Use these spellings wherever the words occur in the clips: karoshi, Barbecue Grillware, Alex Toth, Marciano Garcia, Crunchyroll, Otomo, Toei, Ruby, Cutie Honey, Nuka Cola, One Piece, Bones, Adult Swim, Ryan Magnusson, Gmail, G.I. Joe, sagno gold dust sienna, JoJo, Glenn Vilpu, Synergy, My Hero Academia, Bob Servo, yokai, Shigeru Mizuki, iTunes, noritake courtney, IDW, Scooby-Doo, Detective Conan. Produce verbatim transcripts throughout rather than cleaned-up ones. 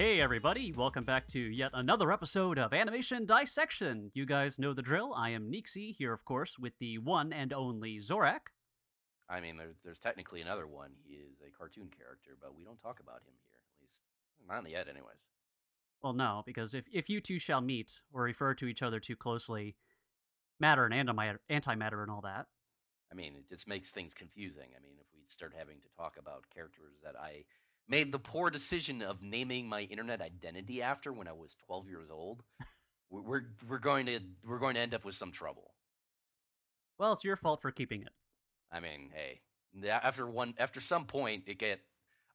Hey everybody, welcome back to yet another episode of Animation Dissection. You guys know the drill. I am Neeksy, here of course with the one and only Zorak. I mean, there, there's technically another one. He is a cartoon character, but we don't talk about him here. At least, not yet anyways. Well, no, because if, if you two shall meet, or refer to each other too closely, matter and antimatter and all that. I mean, it just makes things confusing. I mean, if we start having to talk about characters that I made the poor decision of naming my internet identity after when I was twelve years old, we're we're going to we're going to end up with some trouble. Well, it's your fault for keeping it. I mean, hey, after one after some point, it get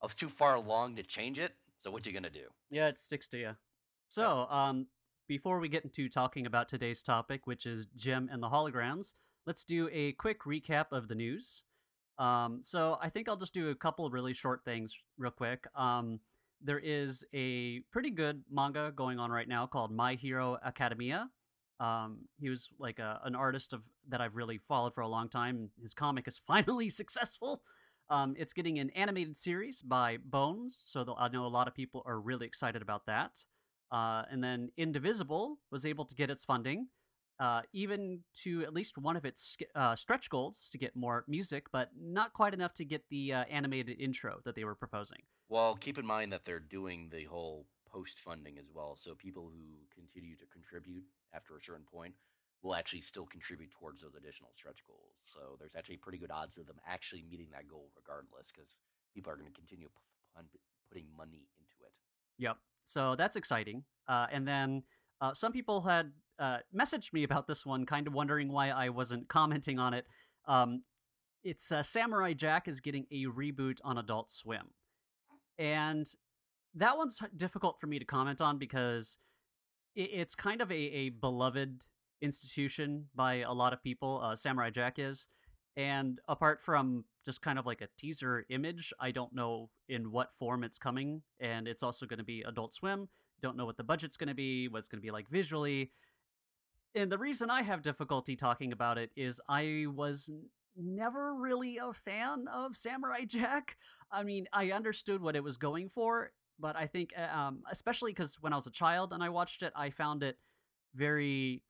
I was too far along to change it. So what you gonna do? Yeah, it sticks to you. So, um, before we get into talking about today's topic, which is Jem and the Holograms, let's do a quick recap of the news. Um, so I think I'll just do a couple of really short things real quick. Um, there is a pretty good manga going on right now called My Hero Academia. Um, he was like a, an artist of that I've really followed for a long time. His comic is finally successful. Um, it's getting an animated series by Bones, so the, I know a lot of people are really excited about that. Uh, and then Indivisible was able to get its funding. Uh, even to at least one of its uh, stretch goals to get more music, but not quite enough to get the uh, animated intro that they were proposing. Well, keep in mind that they're doing the whole post-funding as well, so people who continue to contribute after a certain point will actually still contribute towards those additional stretch goals. So there's actually pretty good odds of them actually meeting that goal regardless, because people are going to continue p putting money into it. Yep. So that's exciting. Uh, and then uh, some people had Uh, messaged me about this one, kind of wondering why I wasn't commenting on it. Um, it's uh, Samurai Jack is getting a reboot on Adult Swim. And that one's difficult for me to comment on because it, it's kind of a, a beloved institution by a lot of people, uh, Samurai Jack is. And apart from just kind of like a teaser image, I don't know in what form it's coming. And it's also going to be Adult Swim. Don't know what the budget's going to be, what it's going to be like visually. And the reason I have difficulty talking about it is I was never really a fan of Samurai Jack. I mean, I understood what it was going for, but I think, um, especially because when I was a child and I watched it, I found it very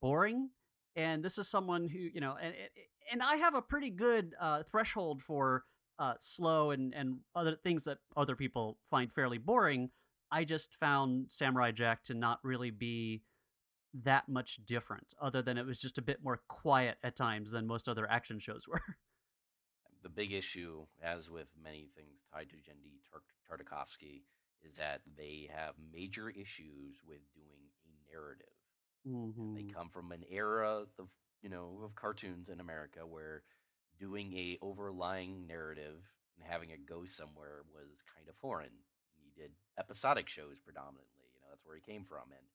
boring. And this is someone who, you know, and and I have a pretty good uh, threshold for uh, slow and, and other things that other people find fairly boring. I just found Samurai Jack to not really be that much different, other than it was just a bit more quiet at times than most other action shows were. The big issue, as with many things tied to Genndy Tartakovsky, is that they have major issues with doing a narrative. Mm-hmm. They come from an era of, you know, of cartoons in America where doing a overlying narrative and having it go somewhere was kind of foreign. He did episodic shows predominantly, you know, that's where he came from. And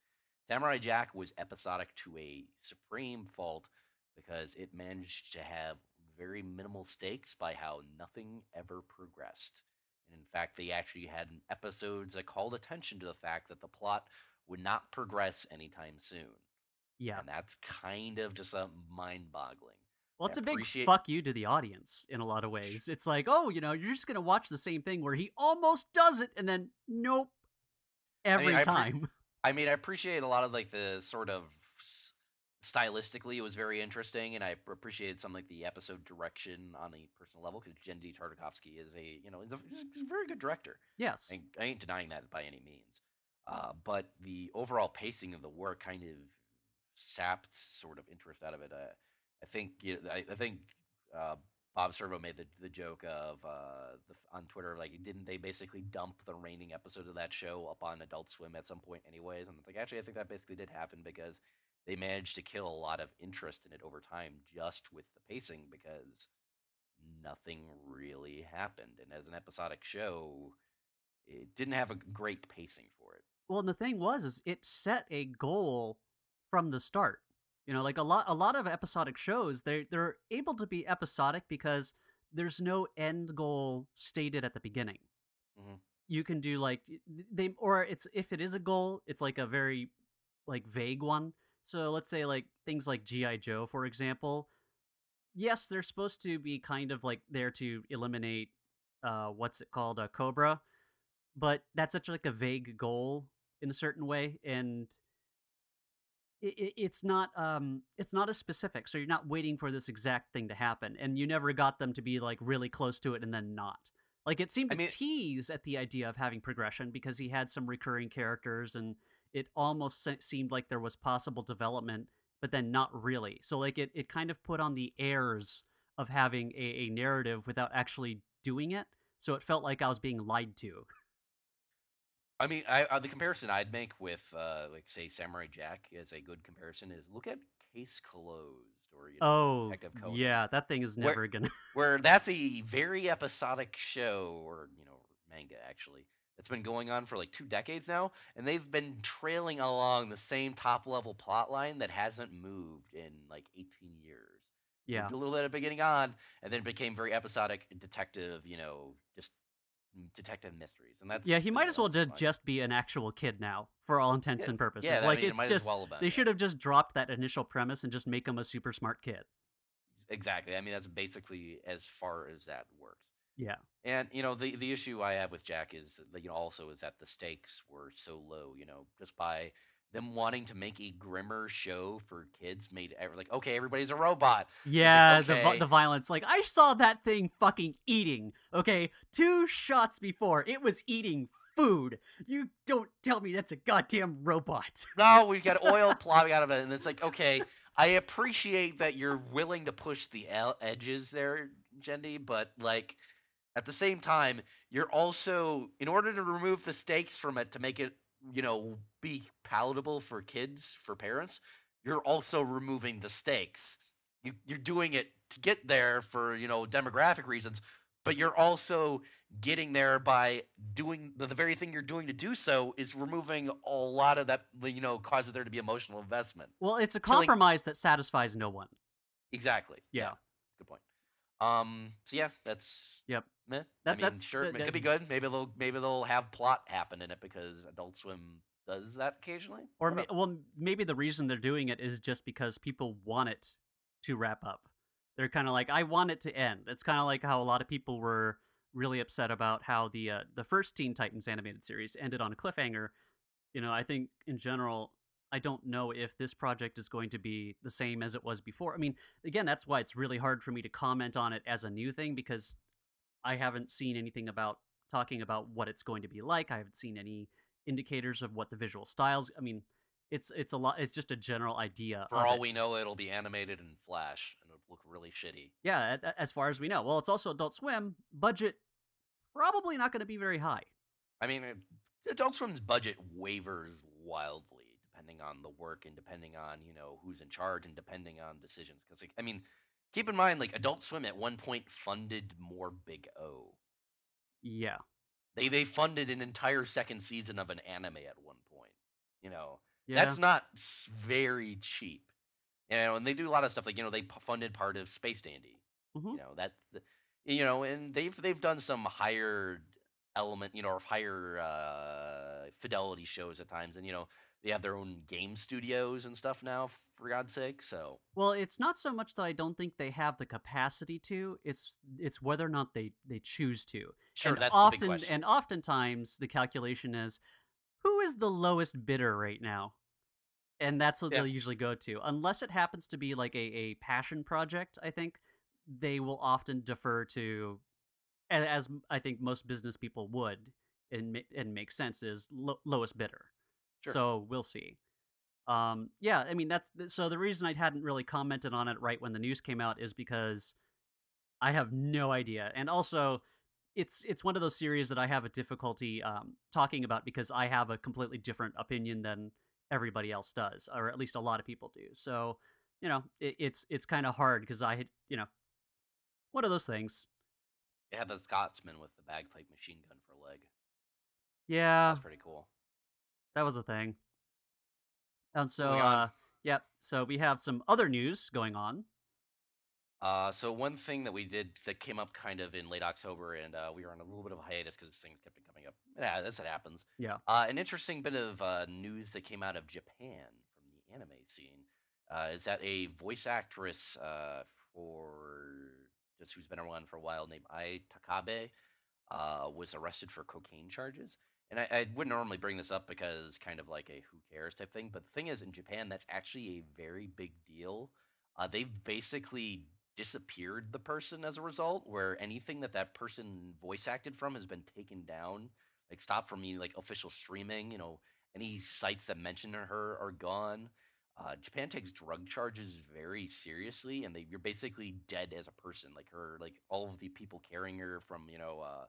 Samurai Jack was episodic to a supreme fault because it managed to have very minimal stakes by how nothing ever progressed. And in fact, they actually had episodes that called attention to the fact that the plot would not progress anytime soon. Yeah. And that's kind of just a mind-boggling. Well, it's a big fuck you to the audience in a lot of ways. It's like, oh, you know, you're just going to watch the same thing where he almost does it and then nope every I mean, time. I mean, I appreciate a lot of, like, the sort of stylistically it was very interesting, and I appreciated some, like, the episode direction on a personal level, because Genndy Tartakovsky is a, you know, he's a, he's a very good director. Yes. I, I ain't denying that by any means. Uh, but the overall pacing of the work kind of sapped sort of interest out of it. Uh, I think, you know, I, I think uh, Bob Servo made the, the joke of uh, the, on Twitter, like, didn't they basically dump the reigning episode of that show up on Adult Swim at some point anyways? And it's like, actually, I think that basically did happen because they managed to kill a lot of interest in it over time just with the pacing because nothing really happened. And as an episodic show, it didn't have a great pacing for it. Well, and the thing was, is it set a goal from the start. You know, like a lot, a lot of episodic shows, they're, they're able to be episodic because there's no end goal stated at the beginning. Mm-hmm. You can do like they, or it's if it is a goal, it's like a very like vague one. So let's say like things like G I Joe, for example. Yes, they're supposed to be kind of like there to eliminate uh, what's it called, a Cobra, but that's such like a vague goal in a certain way, and it, it's not um it's not as specific, so you're not waiting for this exact thing to happen, and you never got them to be like really close to it and then not. Like it seemed to I mean, tease at the idea of having progression because he had some recurring characters, and it almost se seemed like there was possible development, but then not really. So like it, it kind of put on the airs of having a, a narrative without actually doing it. So it felt like I was being lied to. I mean, I, uh, the comparison I'd make with, uh, like, say, Samurai Jack as a good comparison is look at Case Closed. Or, you know, oh, Detective Conan. Yeah, that thing is never where, gonna. Where that's a very episodic show, or you know, manga actually, that's been going on for like two decades now, and they've been trailing along the same top-level plot line that hasn't moved in like eighteen years. Yeah, moved a little bit at the beginning on, and then it became very episodic detective, you know, just detective mysteries, and that's yeah. He might as well just just be an actual kid now, for all intents yeah. and purposes. Yeah, like I mean, it's it just well they it. should have just dropped that initial premise and just make him a super smart kid. Exactly. I mean, that's basically as far as that works. Yeah. And you know, the the issue I have with Jack is that, you know, also is that the stakes were so low. You know, just by them wanting to make a grimmer show for kids made every, like, okay, everybody's a robot. Yeah, like, okay. the, the violence. Like, I saw that thing fucking eating, okay? Two shots before, it was eating food. You don't tell me that's a goddamn robot. No, we've got oil plopping out of it, and it's like, okay, I appreciate that you're willing to push the edges there, Genndy, but, like, at the same time, you're also, in order to remove the stakes from it to make it, you know, be palatable for kids, for parents, you're also removing the stakes. You, you're doing it to get there for, you know, demographic reasons, but you're also getting there by doing the, the very thing you're doing to do so is removing a lot of that, you know, causes there to be emotional investment. Well, it's a compromise Killing... that satisfies no one. Exactly. Yeah. Yeah. Good point. Um, so yeah, that's yep. Meh. That, I mean, that's, sure, that, that, it could be good. Maybe they'll maybe they'll have plot happen in it because Adult Swim does that occasionally. Or may, well, maybe the reason they're doing it is just because people want it to wrap up. They're kind of like, I want it to end. It's kind of like how a lot of people were really upset about how the uh, the first Teen Titans animated series ended on a cliffhanger. You know, I think in general, I don't know if this project is going to be the same as it was before. I mean, again, that's why it's really hard for me to comment on it as a new thing, because I haven't seen anything about talking about what it's going to be like. I haven't seen any indicators of what the visual styles. I mean, it's it's a lot. It's just a general idea. For all we know, it'll be animated in Flash and it'll look really shitty. Yeah, as far as we know. Well, it's also Adult Swim. Budget probably not going to be very high. I mean, Adult Swim's budget wavers wildly, depending on the work and depending on, you know, who's in charge and depending on decisions. Because, like, I mean, keep in mind, like, Adult Swim at one point funded more Big O. Yeah. They they funded an entire second season of an anime at one point. You know, yeah. That's not very cheap. You know, and they do a lot of stuff. Like, you know, they funded part of Space Dandy. Mm-hmm. You know, that's, you know, and they've, they've done some higher element, you know, or higher uh, fidelity shows at times. And, you know, they have their own game studios and stuff now, for God's sake, so... Well, it's not so much that I don't think they have the capacity to, it's it's whether or not they, they choose to. Sure, and that's often, the big question. And oftentimes, the calculation is, who is the lowest bidder right now? And that's what yeah. they'll usually go to. Unless it happens to be, like, a, a passion project, I think, they will often defer to, as I think most business people would, and, and makes sense, is lo lowest bidder. Sure. So we'll see. Um, yeah, I mean, that's so the reason I hadn't really commented on it right when the news came out is because I have no idea. And also, it's it's one of those series that I have a difficulty um, talking about because I have a completely different opinion than everybody else does, or at least a lot of people do. So, you know, it, it's it's kind of hard because I had, you know, one of those things. Yeah, the Scotsman with the bagpipe machine gun for a leg. Yeah. That's pretty cool. That was a thing. And so, uh, yep, so we have some other news going on. Uh, so one thing that we did that came up kind of in late October, and uh, we were on a little bit of a hiatus because things kept coming up. Yeah, that's what happens. Yeah. Uh, an interesting bit of uh, news that came out of Japan from the anime scene uh, is that a voice actress uh, for just who's been around for a while named Ai Takabe uh, was arrested for cocaine charges. and I, I wouldn't normally bring this up because kind of like a who cares type thing, but the thing is, in Japan, that's actually a very big deal. Uh, they've basically disappeared the person as a result, where anything that that person voice acted from has been taken down, like stopped from like official streaming, you know, any sites that mention her are gone. Uh, Japan takes drug charges very seriously, and they, you're basically dead as a person. Like her, like all of the people carrying her from, you know, uh,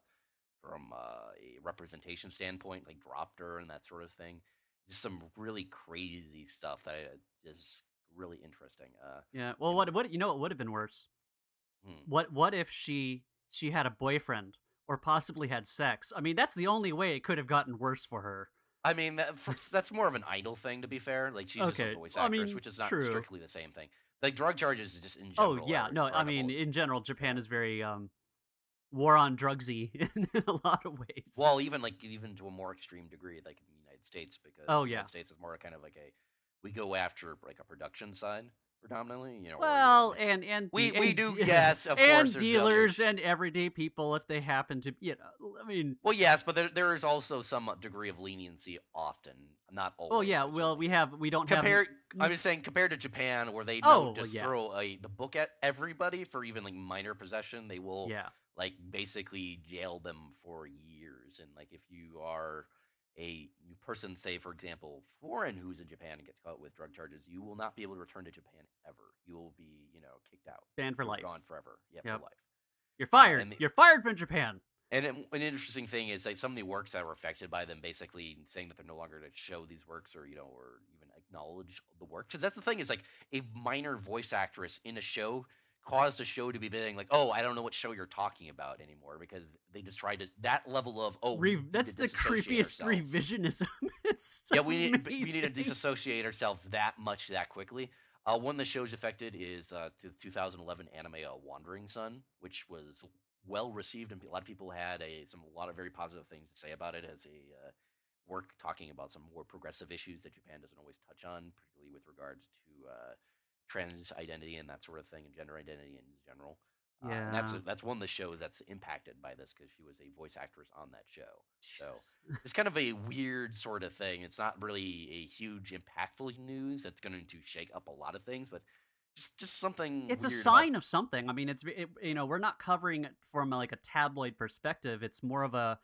from uh, a representation standpoint, like dropped her and that sort of thing. Just some really crazy stuff that is really interesting. Uh, yeah. Well, what what you know, it would have been worse. Hmm. What what if she she had a boyfriend or possibly had sex? I mean, that's the only way it could have gotten worse for her. I mean, that, for, that's more of an idol thing, to be fair. Like, she's okay. just a voice actress, I mean, which is not true. strictly the same thing. Like, drug charges is just in general. Oh, yeah. No, I mean, old. in general, Japan is very um, war on drugsy in a lot of ways. Well, even, like, even to a more extreme degree, like in the United States, because oh, yeah. the United States is more kind of like a, we go after, like, a production side, predominantly. You know, well, like, and... and We, and, we do, yes, of and course. And dealers others. and everyday people, if they happen to, you know, I mean... Well, yes, but there, there is also some degree of leniency often, not always. Oh, yeah, well, we have, we don't compare, have... I'm just saying, compared to Japan, where they don't oh, just yeah. throw a, the book at everybody for even, like, minor possession, they will, yeah. like, basically jail them for years. And, like, if you are... a person, say, for example, foreign who's in Japan and gets caught with drug charges, you will not be able to return to Japan ever. You will be, you know, kicked out. Banned for life. Gone forever. Yeah, yep. for life. You're fired. Uh, the, You're fired from Japan. And it, an interesting thing is that some of the works that were affected by them basically saying that they're no longer to show these works or, you know, or even acknowledge the work. Because that's the thing is, like, a minor voice actress in a show caused a show to be being like, oh, I don't know what show you're talking about anymore, because they just tried to that level of oh, Re that's the creepiest ourselves. revisionism. It's yeah, we need amazing. we need to disassociate ourselves that much that quickly. Uh, one of the shows affected is uh, the two thousand eleven anime uh, Wandering Son, which was well received and a lot of people had a some a lot of very positive things to say about it as a uh, work talking about some more progressive issues that Japan doesn't always touch on, particularly with regards to. Uh, trans identity and that sort of thing, and gender identity in general. Yeah, uh, and that's that's one of the shows that's impacted by this because she was a voice actress on that show. Jesus. So it's kind of a weird sort of thing. It's not really a huge impactful news that's going to shake up a lot of things, but just just something. It's weird a sign of something. I mean, it's it, you know, we're not covering it from like a tabloid perspective. It's more of a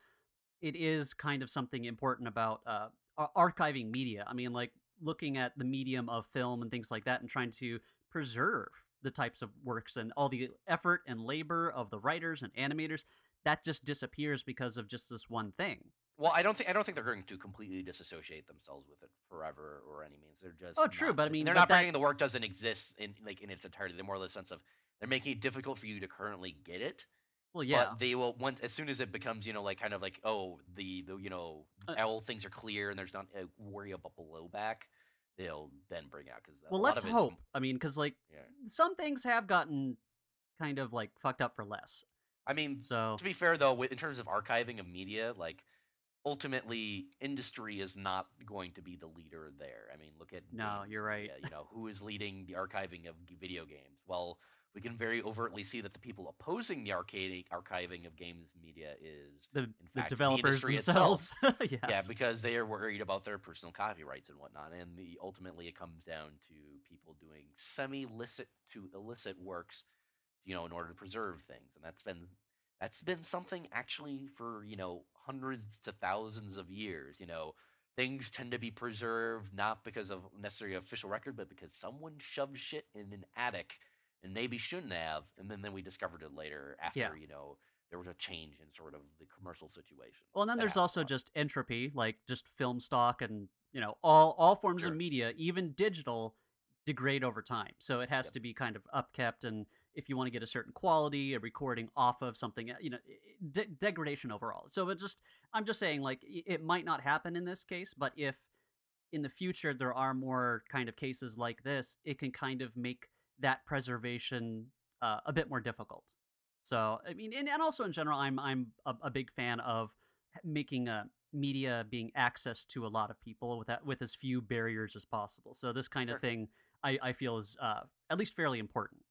it is kind of something important about uh, archiving media. I mean, like. Looking at the medium of film and things like that and trying to preserve the types of works and all the effort and labor of the writers and animators that just disappears because of just this one thing. Well, I don't think I don't think they're going to completely disassociate themselves with it forever or any means. They're just oh, true, not, but I mean they're not bringing the work doesn't exist in like in its entirety. They're more or less sense of they're making it difficult for you to currently get it. Well, yeah. But they will once as soon as it becomes, you know, like kind of like oh the, the you know uh, all things are clear and there's not a worry about blowback, they'll then bring out because well, let's hope. I mean, because like yeah. some things have gotten kind of like fucked up for less. I mean, so to be fair though, in terms of archiving of media, like ultimately industry is not going to be the leader there. I mean, look at no, games, you're right. Yeah, you know, who is leading the archiving of video games? Well. We can very overtly see that the people opposing the arcade archiving of games media is the, in fact, the developers the themselves. yes. Yeah, because they are worried about their personal copyrights and whatnot, and the ultimately it comes down to people doing semi-licit to illicit works, you know, in order to preserve things, and that's been that's been something actually for you know hundreds to thousands of years, you know. Things tend to be preserved not because of necessarily official record, but because someone shoved shit in an attic. And maybe shouldn't have, and then, then we discovered it later after, yeah. you know, there was a change in sort of the commercial situation. Well, and then there's also just entropy, like just film stock and, you know, all, all forms sure. of media, even digital, degrade over time. So it has yep. to be kind of upkept, and if you want to get a certain quality, a recording off of something, you know, de degradation overall. So it just, I'm just saying, like, it might not happen in this case, but if in the future there are more kind of cases like this, it can kind of make... that preservation uh, a bit more difficult. So I mean, and, and also in general, I'm I'm a, a big fan of making a media being accessed to a lot of people with that, with as few barriers as possible. So this kind sure. of thing, I I feel is uh, at least fairly important.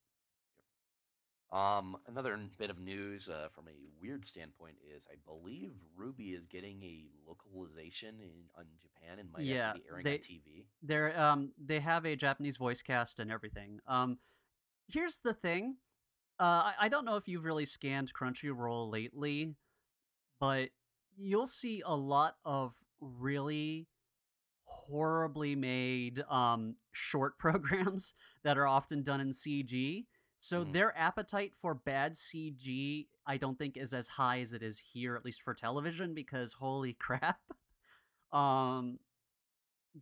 Um, another bit of news uh, from a weird standpoint is I believe Ruby is getting a localization in on Japan and might yeah, actually be airing they, on T V. They're um they have a Japanese voice cast and everything. Um, here's the thing, uh, I, I don't know if you've really scanned Crunchyroll lately, but you'll see a lot of really horribly made um short programs that are often done in C G. So mm-hmm. their appetite for bad C G, I don't think, is as high as it is here, at least for television, because holy crap. Um,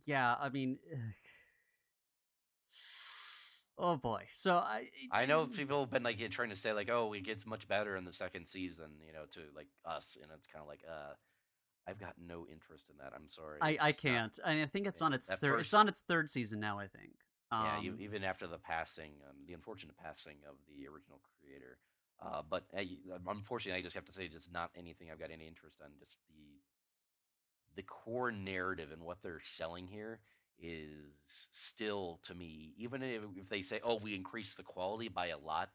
yeah, I mean, oh boy. So I I know people have been like trying to say like, oh, it gets much better in the second season, you know, to like us, and it's kind of like, uh, I've got no interest in that. I'm sorry. I, I can't. Not, I, mean, I think it's on its third. First... It's on its third season now, I think. Yeah, you, even after the passing, um, the unfortunate passing of the original creator. Uh, but uh, unfortunately, I just have to say, just not anything I've got any interest in. Just the the core narrative and what they're selling here is still, to me, even if, if they say, "Oh, we increased the quality by a lot,"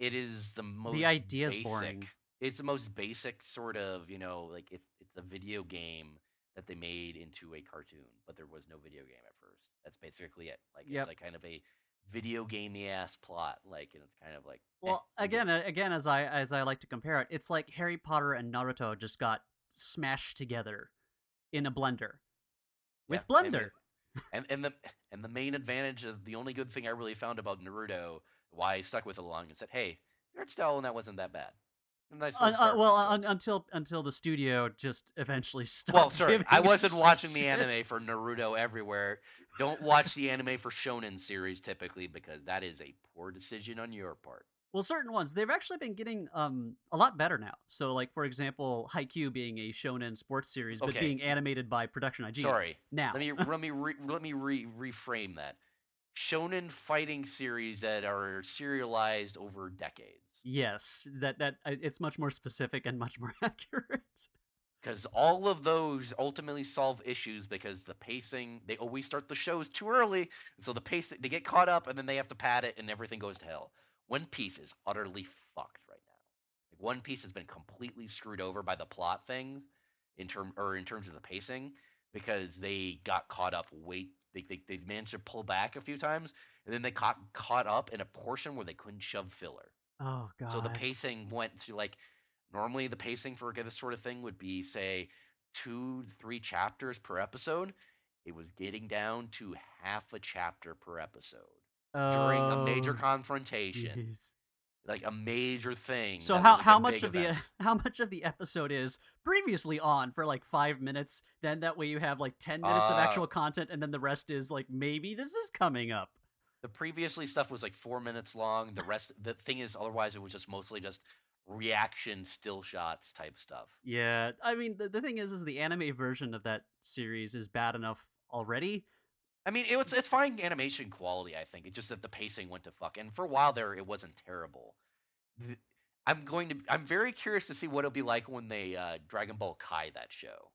it is the most the idea is boring. It's the most basic sort of, you know, like it, it's a video game that they made into a cartoon, but there was no video game at first. That's basically it. Like yep. It's like kind of a video gamey ass plot. Like, and it's kind of like well, eh, again, again, as I as I like to compare it, it's like Harry Potter and Naruto just got smashed together in a blender with yeah, blender. And, and and the and the main advantage of the only good thing I really found about Naruto, why I stuck with it long, and said, hey, art style and that wasn't that bad. Nice uh, uh, well, un until until the studio just eventually stopped. Well, sorry, I wasn't watching shit. the anime for Naruto everywhere. Don't watch the anime for shonen series typically, because that is a poor decision on your part. Well, certain ones they've actually been getting um a lot better now. So, like for example, Haikyuu being a shonen sports series, but okay. being animated by Production I G. Sorry, now let me let me re let me re reframe that. Shonen fighting series that are serialized over decades. Yes, that that it's much more specific and much more accurate. Because all of those ultimately solve issues because the pacing, they always start the shows too early, and so the pace, they get caught up and then they have to pad it and everything goes to hell. One Piece is utterly fucked right now. Like One Piece has been completely screwed over by the plot things in term or in terms of the pacing because they got caught up way They, they, they've managed to pull back a few times, and then they caught caught up in a portion where they couldn't shove filler. Oh, God. So the pacing went to, like, normally the pacing for this sort of thing would be, say, two, three chapters per episode. It was getting down to half a chapter per episode oh, during a major confrontation. Geez. Like a major thing. So how how much of the how much of the episode is previously on for like five minutes? Then that way you have like ten minutes uh, of actual content, and then the rest is like maybe this is coming up. The previously stuff was like four minutes long. The rest, the thing is, otherwise it was just mostly just reaction still shots type stuff. Yeah, I mean the the thing is, is the anime version of that series is bad enough already. I mean, it was, it's fine animation quality, I think. It's just that the pacing went to fuck. And for a while there, it wasn't terrible. I'm going to... I'm very curious to see what it'll be like when they uh, Dragon Ball Kai that show.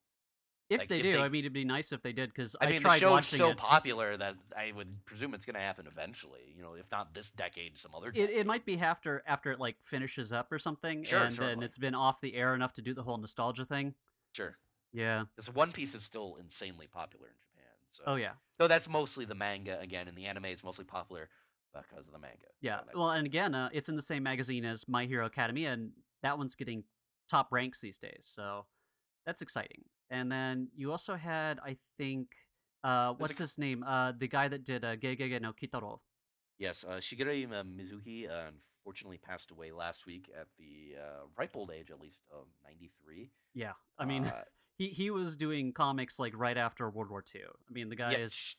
If like, they if do. They, I mean, it'd be nice if they did, because I, I mean, tried the show's so it. popular that I would presume it's going to happen eventually. You know, if not this decade, some other decade. It, it might be after, after it, like, finishes up or something. Sure, and certainly. then it's been off the air enough to do the whole nostalgia thing. Sure. Yeah. Because One Piece is still insanely popular in Japan. So, oh yeah. So that's mostly the manga again, and the anime is mostly popular because of the manga. Yeah. Well, and again, uh, it's in the same magazine as My Hero Academia, and that one's getting top ranks these days. So that's exciting. And then you also had, I think, uh, what's his name? Uh, the guy that did uh, Gegege no Kitaro. Yes, uh, Shigeru Mizuki uh, unfortunately passed away last week at the uh, ripe old age, at least of ninety-three. Yeah, I mean. Uh, He he was doing comics like right after World War Two. I mean, the guy yeah, is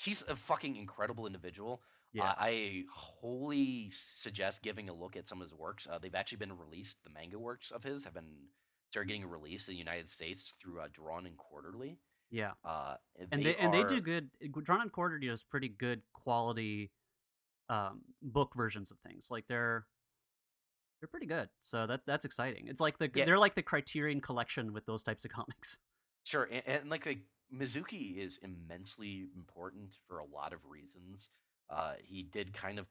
he's a fucking incredible individual. Yeah, uh, I wholly suggest giving a look at some of his works. Uh, they've actually been released. The manga works of his have been started getting released in the United States through uh, Drawn and Quarterly. Yeah, uh, and, and they, they are... and they do good. Drawn and Quarterly does pretty good quality um, book versions of things. Like they're. They're pretty good, so that that's exciting. It's like the yeah. they're like the Criterion Collection with those types of comics. Sure, and, and like the Mizuki is immensely important for a lot of reasons. Uh, he did kind of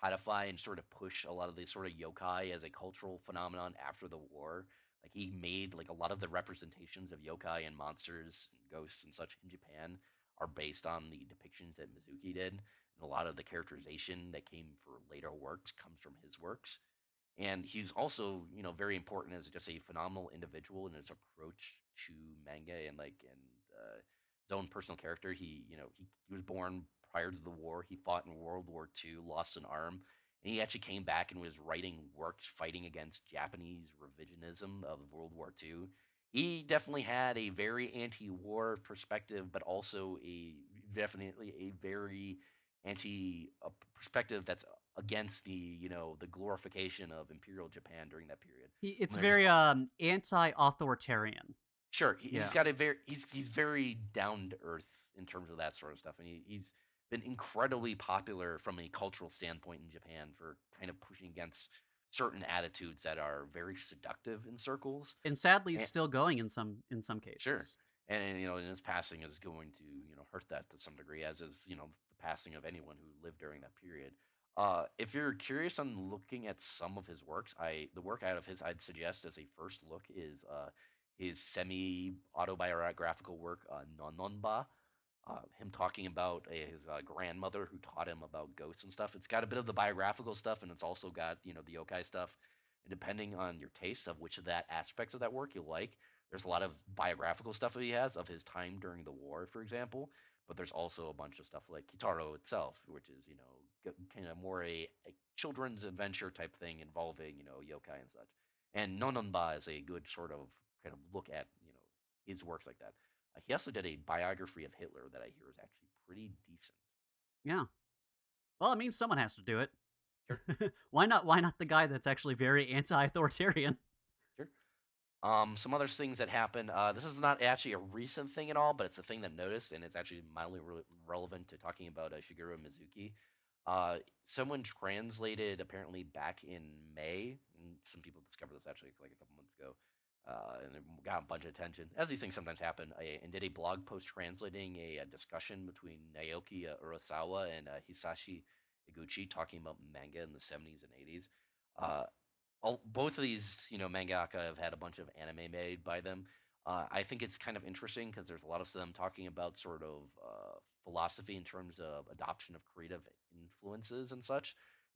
codify and sort of push a lot of the sort of yokai as a cultural phenomenon after the war. Like he made like a lot of the representations of yokai and monsters and ghosts and such in Japan are based on the depictions that Mizuki did. And a lot of the characterization that came for later works comes from his works. And he's also, you know, very important as just a phenomenal individual in his approach to manga and like and uh, his own personal character. He, you know, he, he was born prior to the war. He fought in World War Two, lost an arm, and he actually came back and was writing works fighting against Japanese revisionism of World War Two. He definitely had a very anti-war perspective, but also a definitely a very anti a perspective that's against the, you know, the glorification of Imperial Japan during that period. He, it's very um, anti-authoritarian. Sure, he, yeah. he's got a very he's he's very down to earth in terms of that sort of stuff, and he, he's been incredibly popular from a cultural standpoint in Japan for kind of pushing against certain attitudes that are very seductive in circles, and sadly and, still going in some in some cases. Sure, and, and you know, and his passing is going to you know hurt that to some degree, as is you know the passing of anyone who lived during that period. Uh, if you're curious on looking at some of his works, I the work out of his I'd suggest as a first look is uh, his semi-autobiographical work, uh, NonNonBa, uh, him talking about his uh, grandmother who taught him about ghosts and stuff. It's got a bit of the biographical stuff, and it's also got, you know, the yokai stuff. And depending on your tastes of which of that aspects of that work you like, there's a lot of biographical stuff that he has of his time during the war, for example. But there's also a bunch of stuff like Kitaro itself, which is, you know, kind of more a, a children's adventure type thing involving, you know, yokai and such. And NonNonBa is a good sort of kind of look at, you know, his works like that. Uh, he also did a biography of Hitler that I hear is actually pretty decent. Yeah. Well, I mean, someone has to do it. Sure. why not? Why not the guy that's actually very anti-authoritarian? Um, some other things that happened, uh, this is not actually a recent thing at all, but it's a thing that noticed, and it's actually mildly re relevant to talking about uh, Shigeru Mizuki. Uh, someone translated, apparently back in May, and some people discovered this actually like a couple months ago, uh, and it got a bunch of attention, as these things sometimes happen, I, and did a blog post translating a, a discussion between Naoki uh, Urasawa and uh, Hisashi Iguchi talking about manga in the seventies and eighties. Uh, All, both of these, you know, mangaka have had a bunch of anime made by them. Uh, I think it's kind of interesting because there's a lot of them talking about sort of uh, philosophy in terms of adoption of creative influences and such.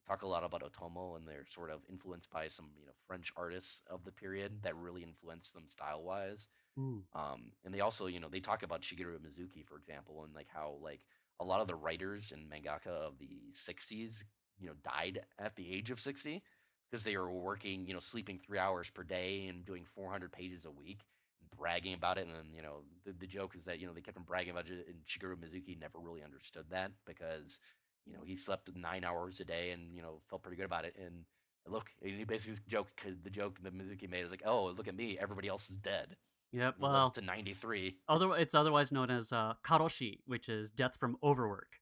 Talk a lot about Otomo, and they're sort of influenced by some, you know, French artists of the period that really influenced them style-wise. Mm. Um, and they also, you know, they talk about Shigeru Mizuki, for example, and like how like a lot of the writers and mangaka of the sixties, you know, died at the age of sixty. Because they were working, you know, sleeping three hours per day and doing four hundred pages a week, and bragging about it. And then, you know, the, the joke is that, you know, they kept on bragging about it, and Shigeru Mizuki never really understood that because, you know, he slept nine hours a day and, you know, felt pretty good about it. And look, and he basically joke, the joke that Mizuki made is like, oh, look at me, everybody else is dead. Yep, well, well to ninety-three. Other, it's otherwise known as uh, karoshi, which is death from overwork.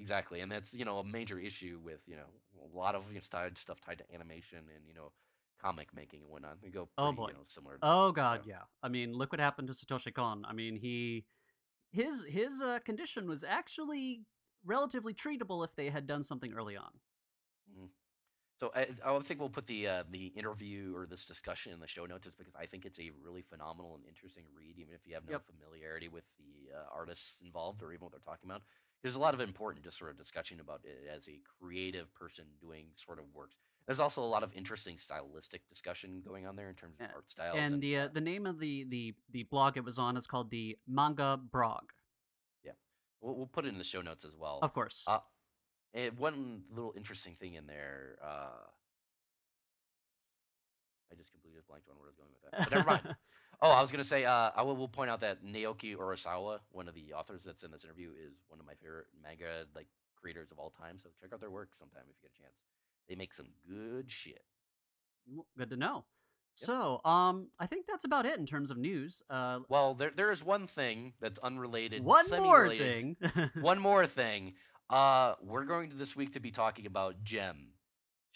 Exactly, and that's, you know, a major issue with, you know, a lot of, you know, stuff tied to animation and, you know, comic making and whatnot. They go pretty, oh boy. You know, similar. Oh god, you know. Yeah. I mean, look what happened to Satoshi Kon. I mean, he his his uh, condition was actually relatively treatable if they had done something early on. Mm-hmm. So I, I think we'll put the uh, the interview or this discussion in the show notes, just because I think it's a really phenomenal and interesting read, even if you have no yep. familiarity with the uh, artists involved or even what they're talking about. There's a lot of important just sort of discussion about it as a creative person doing sort of works. There's also a lot of interesting stylistic discussion going on there in terms of yeah. art styles. And, and the uh, uh, the name of the, the the blog it was on is called the Manga Blog. Yeah, we'll, we'll put it in the show notes as well. Of course. Uh, and one little interesting thing in there. Uh, I just completely blanked on where I was going with that. But never mind. Oh, I was going to say, uh, I will, will point out that Naoki Urasawa, one of the authors that's in this interview, is one of my favorite manga like creators of all time. So check out their work sometime if you get a chance. They make some good shit. Good to know. Yep. So um, I think that's about it in terms of news. Uh, well, there there is one thing that's unrelated. One more thing. One more thing. Uh, we're going to this week to be talking about Jem.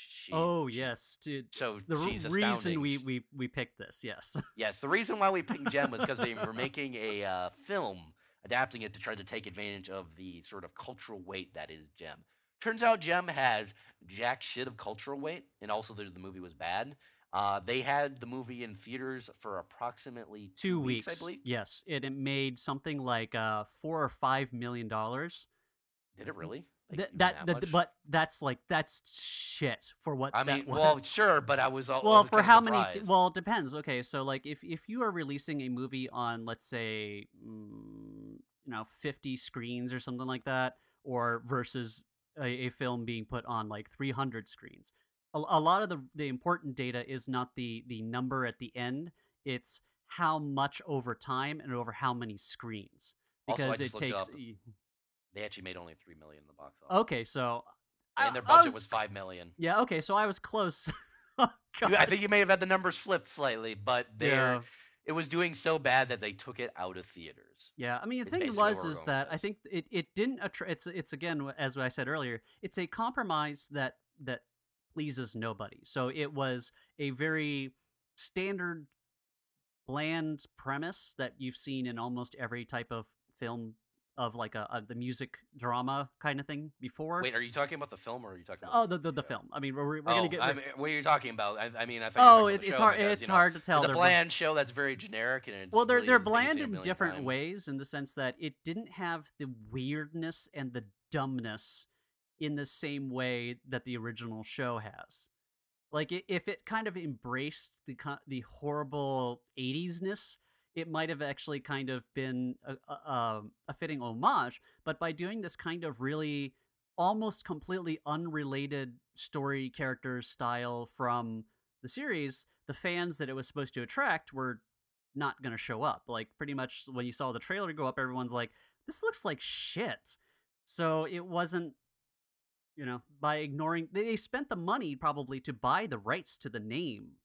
She, oh yes, dude. So the she's reason we, we we picked this, yes, yes. The reason why we picked Jem was because they were making a uh, film adapting it to try to take advantage of the sort of cultural weight that is Jem. Turns out Jem has jack shit of cultural weight, and also the movie was bad. Uh, they had the movie in theaters for approximately two, two weeks, weeks, I believe. Yes, it, it made something like uh, four or five million dollars. Did it really? Like, Th that, that, that but that's like that's shit for what I that mean. Was. Well, sure, but I was all well I was for how surprised. many? Well, it depends. Okay, so like if if you are releasing a movie on, let's say, mm, you know, fifty screens or something like that, or versus a, a film being put on like three hundred screens. A lot of the, the important data is not the, the number at the end. It's how much over time and over how many screens. Because also, I just it takes. Up. They actually made only three million dollars in the box office. Okay, so. And I, their budget I was, was five million dollars. Yeah, okay, so I was close. Oh, God. I think you may have had the numbers flipped slightly, but yeah. It was doing so bad that they took it out of theaters. Yeah, I mean, the thing was is that I think it, it didn't. It's, it's, again, as I said earlier, it's a compromise that that. pleases nobody. So it was a very standard, bland premise that you've seen in almost every type of film of like a, a the music drama kind of thing before. Wait, are you talking about the film or are you talking about? Oh, the the, the yeah. film. I mean, we're, we're oh, gonna get. I mean, what are you talking about? I, I mean, I think. Oh, it, it's hard. Because, it's you know, hard to tell. It's a bland show that's very generic and. It's well, they're really they're bland in different times. ways in the sense that it didn't have the weirdness and the dumbness in the same way that the original show has. Like, if it kind of embraced the the horrible eighties-ness, it might have actually kind of been a, a, a fitting homage, but by doing this kind of really almost completely unrelated story, character, style from the series, the fans that it was supposed to attract were not going to show up. Like, pretty much when you saw the trailer go up, everyone's like, this looks like shit. So it wasn't, you know, by ignoring, they spent the money probably to buy the rights to the name,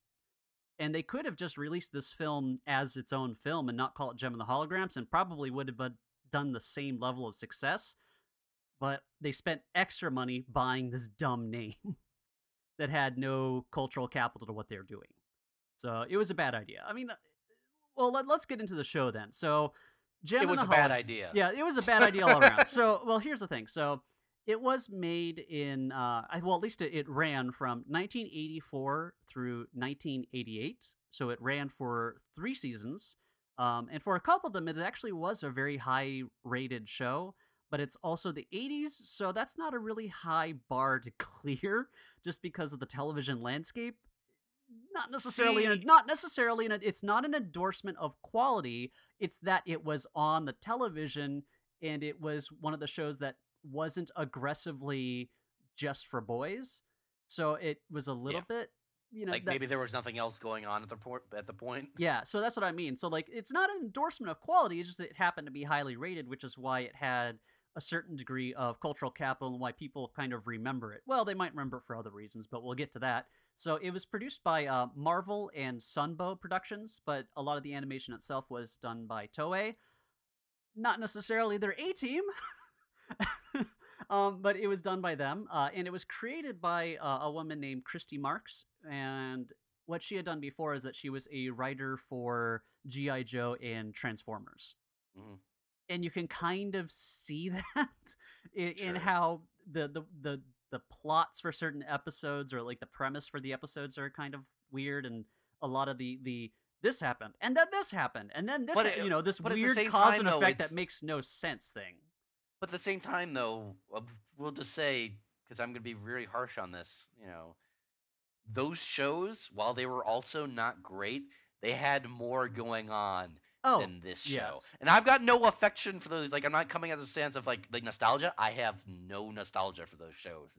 and they could have just released this film as its own film and not call it Jem and the Holograms, and probably would have done the same level of success. But they spent extra money buying this dumb name that had no cultural capital to what they're doing. So it was a bad idea. I mean, well, let, let's get into the show then. So, Jem it was and the a bad idea. Yeah, it was a bad idea all around. So, well, here's the thing. So. It was made in, uh, well, at least it, it ran from nineteen eighty-four through nineteen eighty-eight. So it ran for three seasons. Um, and for a couple of them, it actually was a very high-rated show. But it's also the eighties, so that's not a really high bar to clear just because of the television landscape. Not necessarily, in a, not necessarily, in a, it's not an endorsement of quality. It's that it was on the television, and it was one of the shows that wasn't aggressively just for boys, so it was a little yeah. bit, you know, like that, maybe there was nothing else going on at the port at the point. Yeah, so that's what I mean. So like, it's not an endorsement of quality. It's just that it happened to be highly rated, which is why it had a certain degree of cultural capital and why people kind of remember it. Well, they might remember it for other reasons, but we'll get to that. So it was produced by uh, Marvel and Sunbow Productions, but a lot of the animation itself was done by Toei. Not necessarily their A team. um, but it was done by them, uh, and it was created by uh, a woman named Christy Marks, and what she had done before is that she was a writer for G I Joe and Transformers. Mm-hmm. And you can kind of see that in, sure. in how the, the, the, the plots for certain episodes, or like the premise for the episodes, are kind of weird, and a lot of the... the this happened, and then this happened, and then this, it, you know, this weird cause and effect that makes no sense thing. But at the same time, though, we'll just say, because I'm going to be really harsh on this, you know, those shows, while they were also not great, they had more going on oh, than this show. Yes. And I've got no affection for those. Like, I'm not coming at the sense of, like, like, nostalgia. I have no nostalgia for those shows.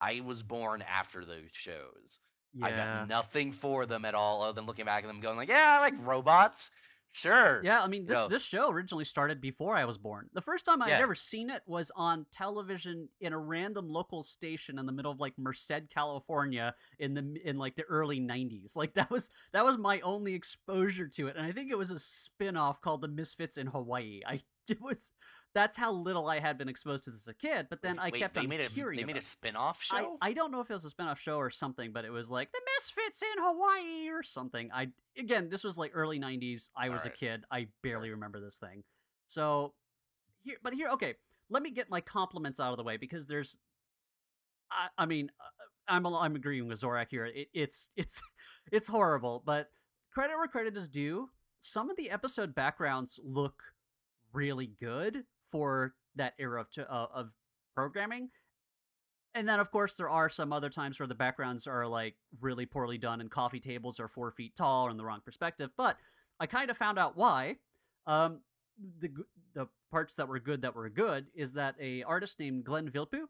I was born after those shows. Yeah. I got nothing for them at all other than looking back at them going, like, yeah, I like robots. Sure. Yeah, I mean, this, you know. this show originally started before I was born. The first time I had yeah. ever seen it was on television in a random local station in the middle of like Merced, California, in the in like the early nineties. Like that was that was my only exposure to it, and I think it was a spin-off called The Misfits in Hawaii. I it was that's how little I had been exposed to this as a kid. But then Wait, I kept they on made hearing. A, they made a spin-off show. I, I don't know if it was a spin-off show or something, but it was like The Misfits in Hawaii or something. I. Again, this was like early nineties. I was All right. a kid. I barely remember this thing. So here, but here, okay, let me get my compliments out of the way, because there's, I, I mean, I'm I'm agreeing with Zorak here. It, it's it's it's horrible, but credit where credit is due. Some of the episode backgrounds look really good for that era of to, uh, of programming. And then, of course, there are some other times where the backgrounds are, like, really poorly done and coffee tables are four feet tall or in the wrong perspective. But I kind of found out why. Um, the the parts that were good that were good is that a artist named Glenn Vilpu,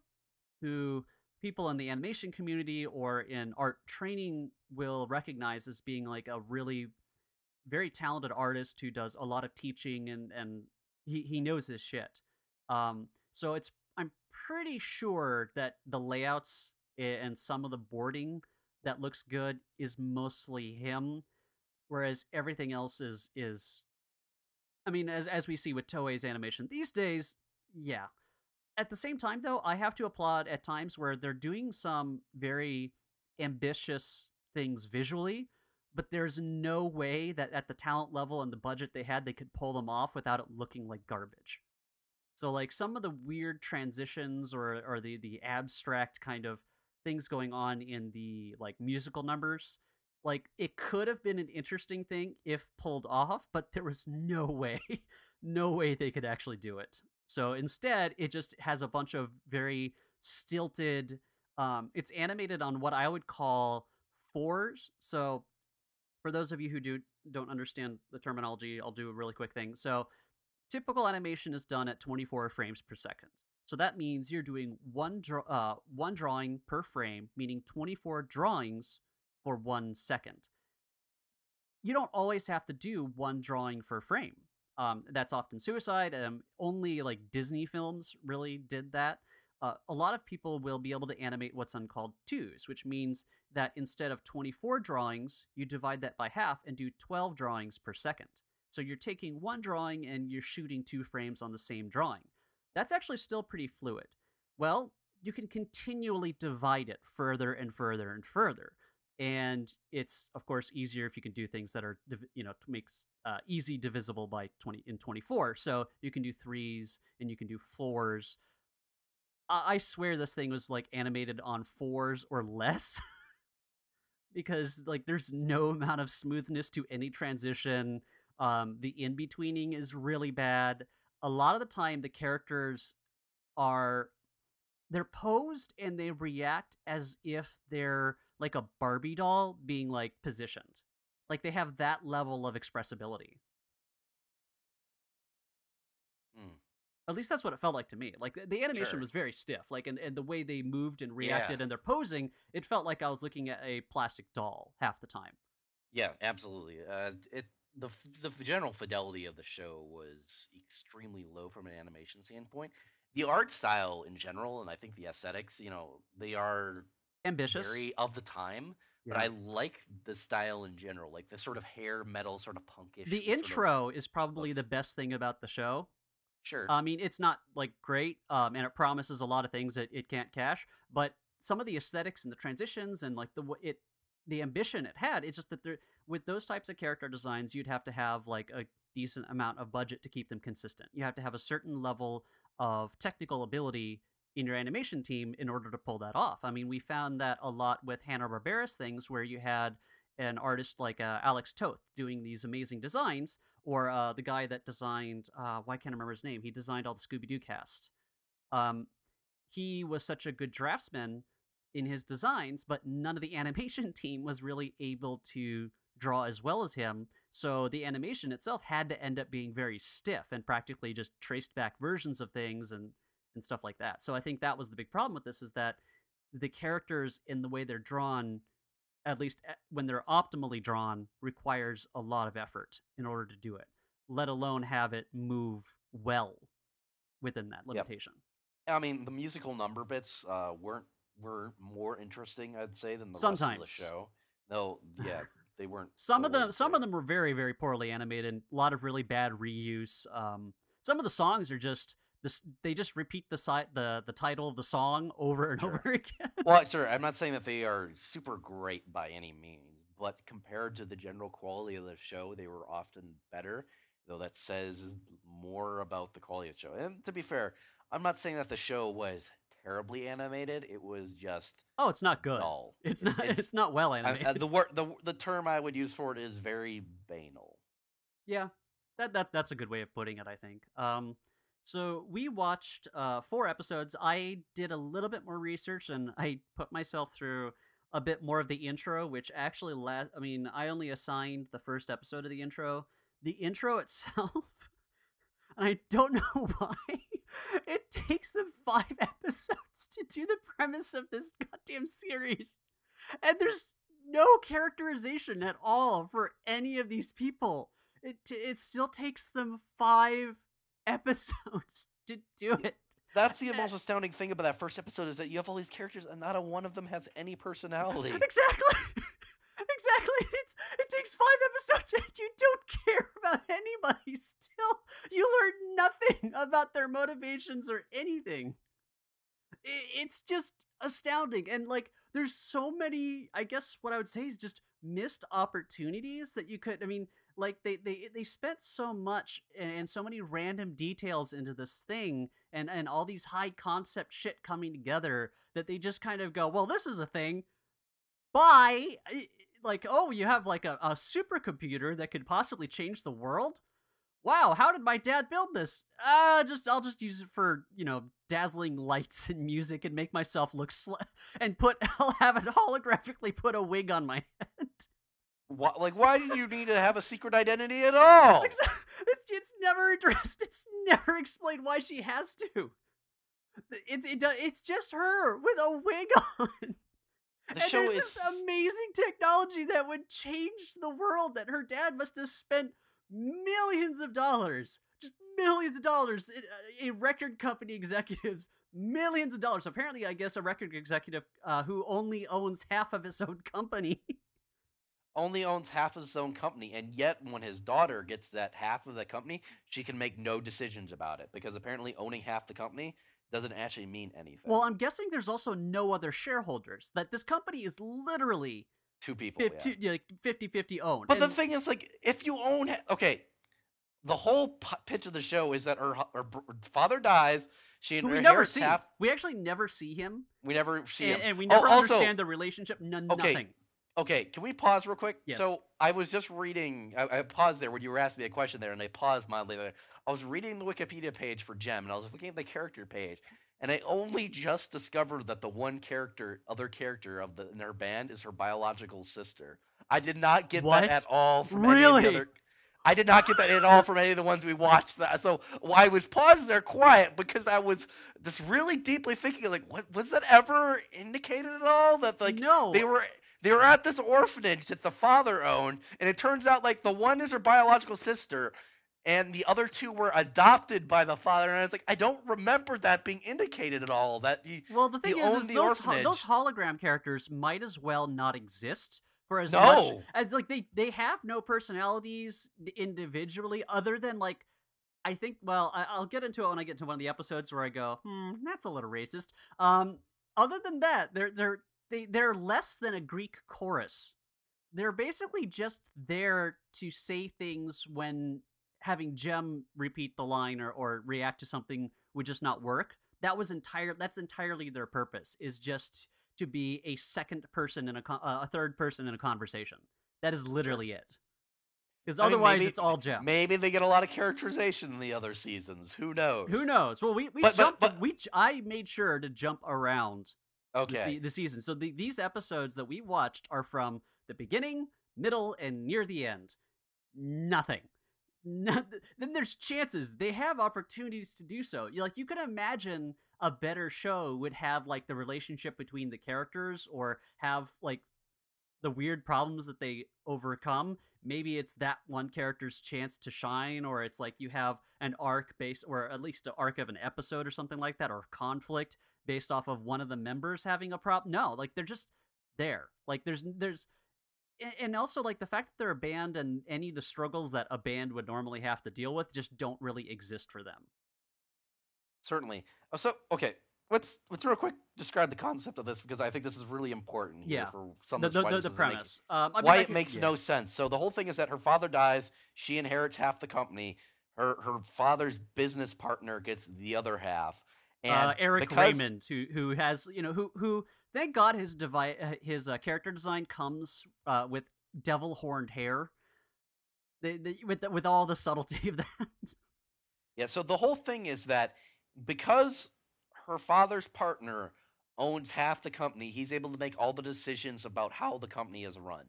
who people in the animation community or in art training will recognize as being, like, a really very talented artist who does a lot of teaching and, and he, he knows his shit. Um, so it's pretty sure that the layouts and some of the boarding that looks good is mostly him, whereas everything else is is I mean, as as we see with Toei's animation these days. Yeah. At the same time, though, I have to applaud at times where they're doing some very ambitious things visually, but there's no way that at the talent level and the budget they had, they could pull them off without it looking like garbage. So, like, some of the weird transitions or, or the, the abstract kind of things going on in the, like, musical numbers, like, it could have been an interesting thing if pulled off, but there was no way, no way they could actually do it. So, instead, it just has a bunch of very stilted, um, it's animated on what I would call fours. So, for those of you who do, don't understand the terminology, I'll do a really quick thing. So, typical animation is done at twenty-four frames per second. So that means you're doing one draw, uh, one drawing per frame, meaning twenty-four drawings for one second. You don't always have to do one drawing per frame. Um, that's often suicide. Um, only like Disney films really did that. Uh, a lot of people will be able to animate what's called twos, which means that instead of twenty-four drawings, you divide that by half and do twelve drawings per second. So you're taking one drawing and you're shooting two frames on the same drawing. That's actually still pretty fluid. Well, you can continually divide it further and further and further. And it's, of course, easier if you can do things that are, you know, makes uh, easy divisible by twenty in twenty-four. So you can do threes and you can do fours. I, I swear this thing was like animated on fours or less because like there's no amount of smoothness to any transition. Um, the in-betweening is really bad. A lot of the time, the characters are, they're posed and they react as if they're like a Barbie doll being like positioned. Like they have that level of expressibility. Mm. At least that's what it felt like to me. Like the animation sure. was very stiff. Like and, and the way they moved and reacted yeah. and their posing, it felt like I was looking at a plastic doll half the time. Yeah, absolutely. Uh, it. The, the general fidelity of the show was extremely low from an animation standpoint. The art style in general, and I think the aesthetics, you know, they are ambitious, very of the time. Yeah. But I like the style in general, like the sort of hair metal, sort of punkish. The intro sort of is probably looks. the best thing about the show. Sure. I mean, it's not like great, um, and it promises a lot of things that it can't cash. But some of the aesthetics and the transitions and like the it. the ambition it had, it's just that there, with those types of character designs, you'd have to have like a decent amount of budget to keep them consistent. You have to have a certain level of technical ability in your animation team in order to pull that off. I mean, we found that a lot with Hanna-Barbera's things where you had an artist like uh, Alex Toth doing these amazing designs, or uh, the guy that designed, uh, why can't I remember his name? He designed all the Scooby-Doo cast. Um, he was such a good draftsman in his designs, but none of the animation team was really able to draw as well as him, so the animation itself had to end up being very stiff and practically just traced back versions of things and and stuff like that. So I think that was the big problem with this, is that the characters in the way they're drawn, at least when they're optimally drawn, requires a lot of effort in order to do it, let alone have it move well within that limitation. Yep. I mean, the musical number bits uh, weren't were more interesting, I'd say, than the Sometimes. rest of the show. No, yeah, they weren't. some of them, some of them were very, very poorly animated. A lot of really bad reuse. Um, some of the songs are just this. They just repeat the si the the title of the song over and sure. over again. Well, sure, I'm not saying that they are super great by any means, but compared to the general quality of the show, they were often better. though that says more about the quality of the show. And to be fair, I'm not saying that the show was terribly animated. It was just oh, it's not good. Dull. It's, it's not. It's, it's not well animated. I, uh, the word, the the term I would use for it is very banal. Yeah, that that that's a good way of putting it, I think. Um, so we watched uh four episodes. I did a little bit more research, and I put myself through a bit more of the intro, which actually last. I mean, I only assigned the first episode of the intro. The intro itself, and I don't know why, it takes them five episodes to do the premise of this goddamn series. And there's no characterization at all for any of these people. It, it still takes them five episodes to do it. That's the most astounding thing about that first episode is that you have all these characters and not a one of them has any personality. Exactly. Exactly. It's, it takes five episodes and you don't care about anybody still. You learn nothing about their motivations or anything. It's just astounding. And, like, there's so many, I guess what I would say is just missed opportunities that you could, I mean, like, they, they, they spent so much and so many random details into this thing and, and all these high concept shit coming together that they just kind of go, well, this is a thing. Bye. Like, oh, you have like a, a supercomputer that could possibly change the world? Wow, how did my dad build this? Uh, just I'll just use it for, you know, dazzling lights and music and make myself look sl- and put, I'll have it holographically put a wig on my head. What, like, why do you need to have a secret identity at all? It's, it's never addressed. It's never explained why she has to. It, it, it's just her with a wig on. The and show there's is... this amazing technology that would change the world that her dad must have spent millions of dollars, just millions of dollars, a record company executives, millions of dollars. Apparently, I guess a record executive uh, who only owns half of his own company. Only owns half of his own company, and yet when his daughter gets that half of the company, she can make no decisions about it because apparently owning half the company doesn't actually mean anything. Well, I'm guessing there's also no other shareholders. That this company is literally two people, fifty, yeah. Like fifty fifty owned. But and the thing is, like, if you own, okay, the whole pitch of the show is that her, her father dies. She inherits we never see. Half. We actually never see him. We never see and, him, and we never oh, also, understand the relationship. None. Okay. Nothing. Okay, can we pause real quick? Yes. So I was just reading. I, I paused there when you were asking me a question there, and I paused mildly there. I was reading the Wikipedia page for Jem, and I was looking at the character page, and I only just discovered that the one character, other character of the in her band is her biological sister. I did not get what? that at all from really? any of the other. I did not get that at all from any of the ones we watched. That so well, I was paused there, quiet, because I was just really deeply thinking, like, what was that ever indicated at all? That like no. they were. They were at this orphanage that the father owned, and it turns out like the one is her biological sister, and the other two were adopted by the father. And I was like, I don't remember that being indicated at all. That he well, the thing he is, owned is the those, ho those hologram characters might as well not exist for as no. much as like they they have no personalities individually, other than like I think. Well, I, I'll get into it when I get to one of the episodes where I go, hmm, that's a little racist. Um, other than that, they're they're. They, they're less than a Greek chorus. They're basically just there to say things when having Jem repeat the line or, or react to something would just not work. That was entire. That's entirely their purpose, is just to be a second person and a, uh, a third person in a conversation. That is literally it. Because otherwise, I mean, maybe, it's all Jem. Maybe they get a lot of characterization in the other seasons. Who knows? Who knows? Well, we we but, jumped. But, but, we I made sure to jump around. Okay. The season. So the, these episodes that we watched are from the beginning, middle, and near the end. Nothing. Not, then there's chances. They have opportunities to do so. You, like, you can imagine a better show would have like the relationship between the characters or have like the weird problems that they overcome. Maybe it's that one character's chance to shine, or it's like you have an arc based, or at least an arc of an episode or something like that, or conflict based off of one of the members having a problem. No, like they're just there. Like there's, there's, and also like the fact that they're a band and any of the struggles that a band would normally have to deal with just don't really exist for them. Certainly. So, okay. Let's let's real quick describe the concept of this, because I think this is really important here yeah. for some of the, the, the, the premise. Um, I mean, why I could, it makes yeah. no sense. So the whole thing is that her father dies, she inherits half the company. Her her father's business partner gets the other half. And uh, Eric Raymond, who who has you know who who thank God his device his uh, character design comes uh, with devil horned hair, they, they, with the, with all the subtlety of that. Yeah. So the whole thing is that because her father's partner owns half the company, he's able to make all the decisions about how the company is run.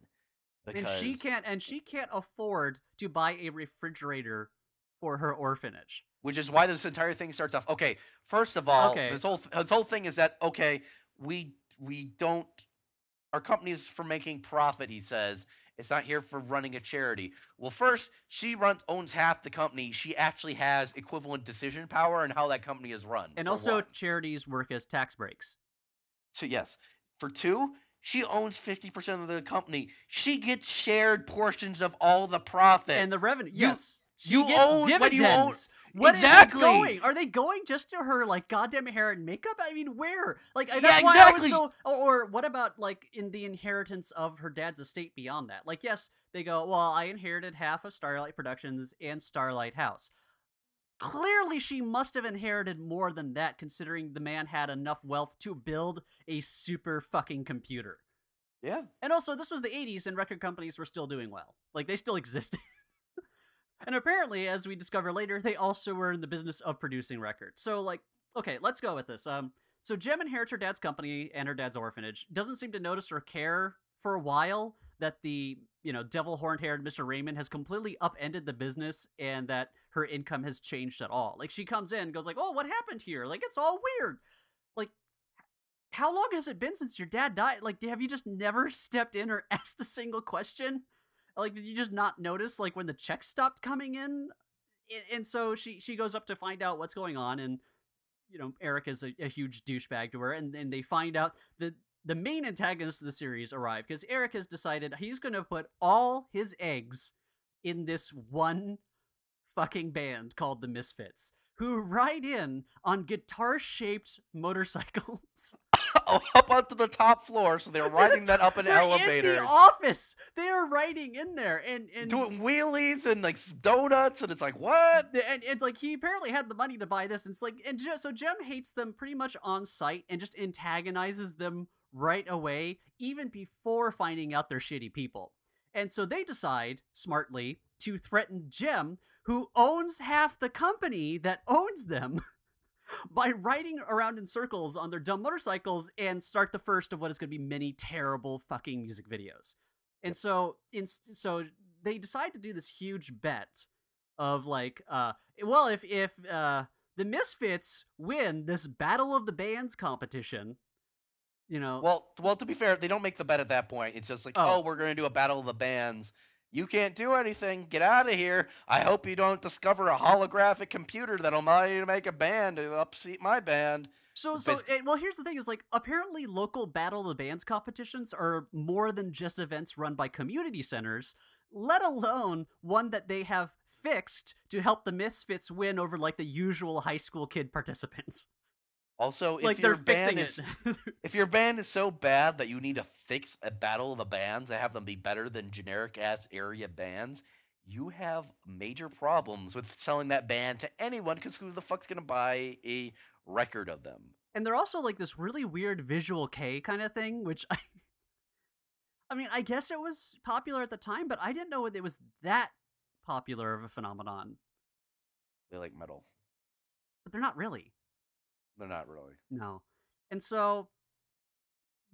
And she can't and she can't afford to buy a refrigerator for her orphanage. Which is why this entire thing starts off. Okay, first of all, okay. this whole this whole thing is that okay, we we don't our company is for making profit, he says. It's not here for running a charity. Well, first, she runs owns half the company. She actually has equivalent decision power in how that company is run. And also one. Charities work as tax breaks. So yes. For two, she owns fifty percent of the company. She gets shared portions of all the profit. And the revenue. You, yes. She you gets own dividends. What you own. What exactly. Is going? Are they going just to her like goddamn hair and makeup? I mean, where? Like that's yeah, exactly. why I was so. Or, or what about like in the inheritance of her dad's estate beyond that? Like, yes, they go. Well, I inherited half of Starlight Productions and Starlight House. Clearly, she must have inherited more than that, considering the man had enough wealth to build a super fucking computer. Yeah. And also, this was the eighties, and record companies were still doing well. Like they still existed. And apparently, as we discover later, they also were in the business of producing records. So, like, okay, let's go with this. Um, so Jem inherits her dad's company and her dad's orphanage. Doesn't seem to notice or care for a while that the, you know, devil horn-haired Mister Raymond has completely upended the business and that her income has changed at all. Like, she comes in and goes like, oh, what happened here? Like, it's all weird. Like, how long has it been since your dad died? Like, have you just never stepped in or asked a single question? Like, did you just not notice, like, when the checks stopped coming in? And so she, she goes up to find out what's going on, and, you know, Eric is a, a huge douchebag to her, and, and they find out that the main antagonists of the series arrive, because Eric has decided he's going to put all his eggs in this one fucking band called the Misfits, who ride in on guitar-shaped motorcycles. Up onto the top floor, so they're riding the that up in elevators. In the office, they're riding in there and, and doing wheelies and like donuts, and it's like what? And it's like he apparently had the money to buy this, and it's like and just, so Jem hates them pretty much on sight and just antagonizes them right away, even before finding out they're shitty people. And so they decide smartly to threaten Jem, who owns half the company that owns them, by riding around in circles on their dumb motorcycles and start the first of what is going to be many terrible fucking music videos. And so in, so they decide to do this huge bet of like, uh, well, if, if uh, the Misfits win this Battle of the Bands competition, you know. Well, well, to be fair, they don't make the bet at that point. It's just like, oh, oh we're going to do a Battle of the Bands. You can't do anything. Get out of here. I hope you don't discover a holographic computer that'll allow you to make a band and upseat my band. So, so and, well, here's the thing is like, apparently local Battle of the Bands competitions are more than just events run by community centers, let alone one that they have fixed to help the Misfits win over like the usual high school kid participants. Also, if like your band is if your band is so bad that you need to fix a Battle of the Bands and have them be better than generic ass area bands, you have major problems with selling that band to anyone, because who the fuck's gonna buy a record of them? And they're also like this really weird visual K kind of thing, which I, I mean, I guess it was popular at the time, but I didn't know it was that popular of a phenomenon. They like metal, but they're not really. They're not really. No. And so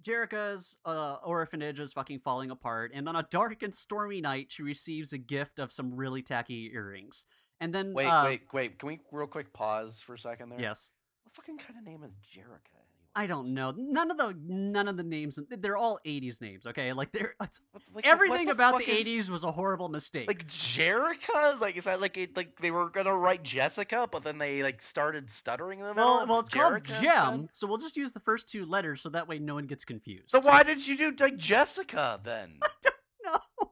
Jerrica's uh, orphanage is fucking falling apart. And on a dark and stormy night, she receives a gift of some really tacky earrings. And then. Wait, uh, wait, wait. Can we real quick pause for a second there? Yes. What fucking kind of name is Jerrica? I don't know. None of the none of the names. They're all eighties names. Okay, like they're it's, like, everything the about the eighties was a horrible mistake. Like Jerrica, like is that like it, like they were gonna write Jessica, but then they like started stuttering them. Well, out well, it's Jerrica called Jem, so we'll just use the first two letters so that way no one gets confused. So why did you do like Jessica then? I don't know.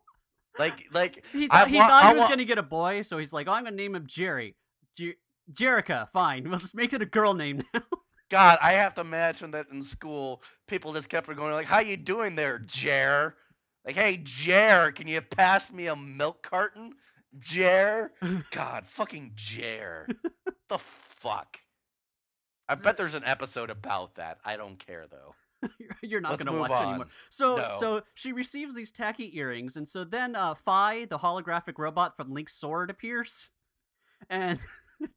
Like like he, th I he thought I he was gonna get a boy, so he's like, oh, I'm gonna name him Jerry. Jer Jerrica, fine. We'll just make it a girl name now. God, I have to imagine that in school, people just kept going like, "How you doing there, Jer?" Like, "Hey, Jer, can you pass me a milk carton? Jer?" God, fucking Jer. The fuck? I bet there's an episode about that. I don't care, though. You're not going to watch on. anymore. So no. so she receives these tacky earrings, and so then uh, Fi, the holographic robot from Link's Sword, appears and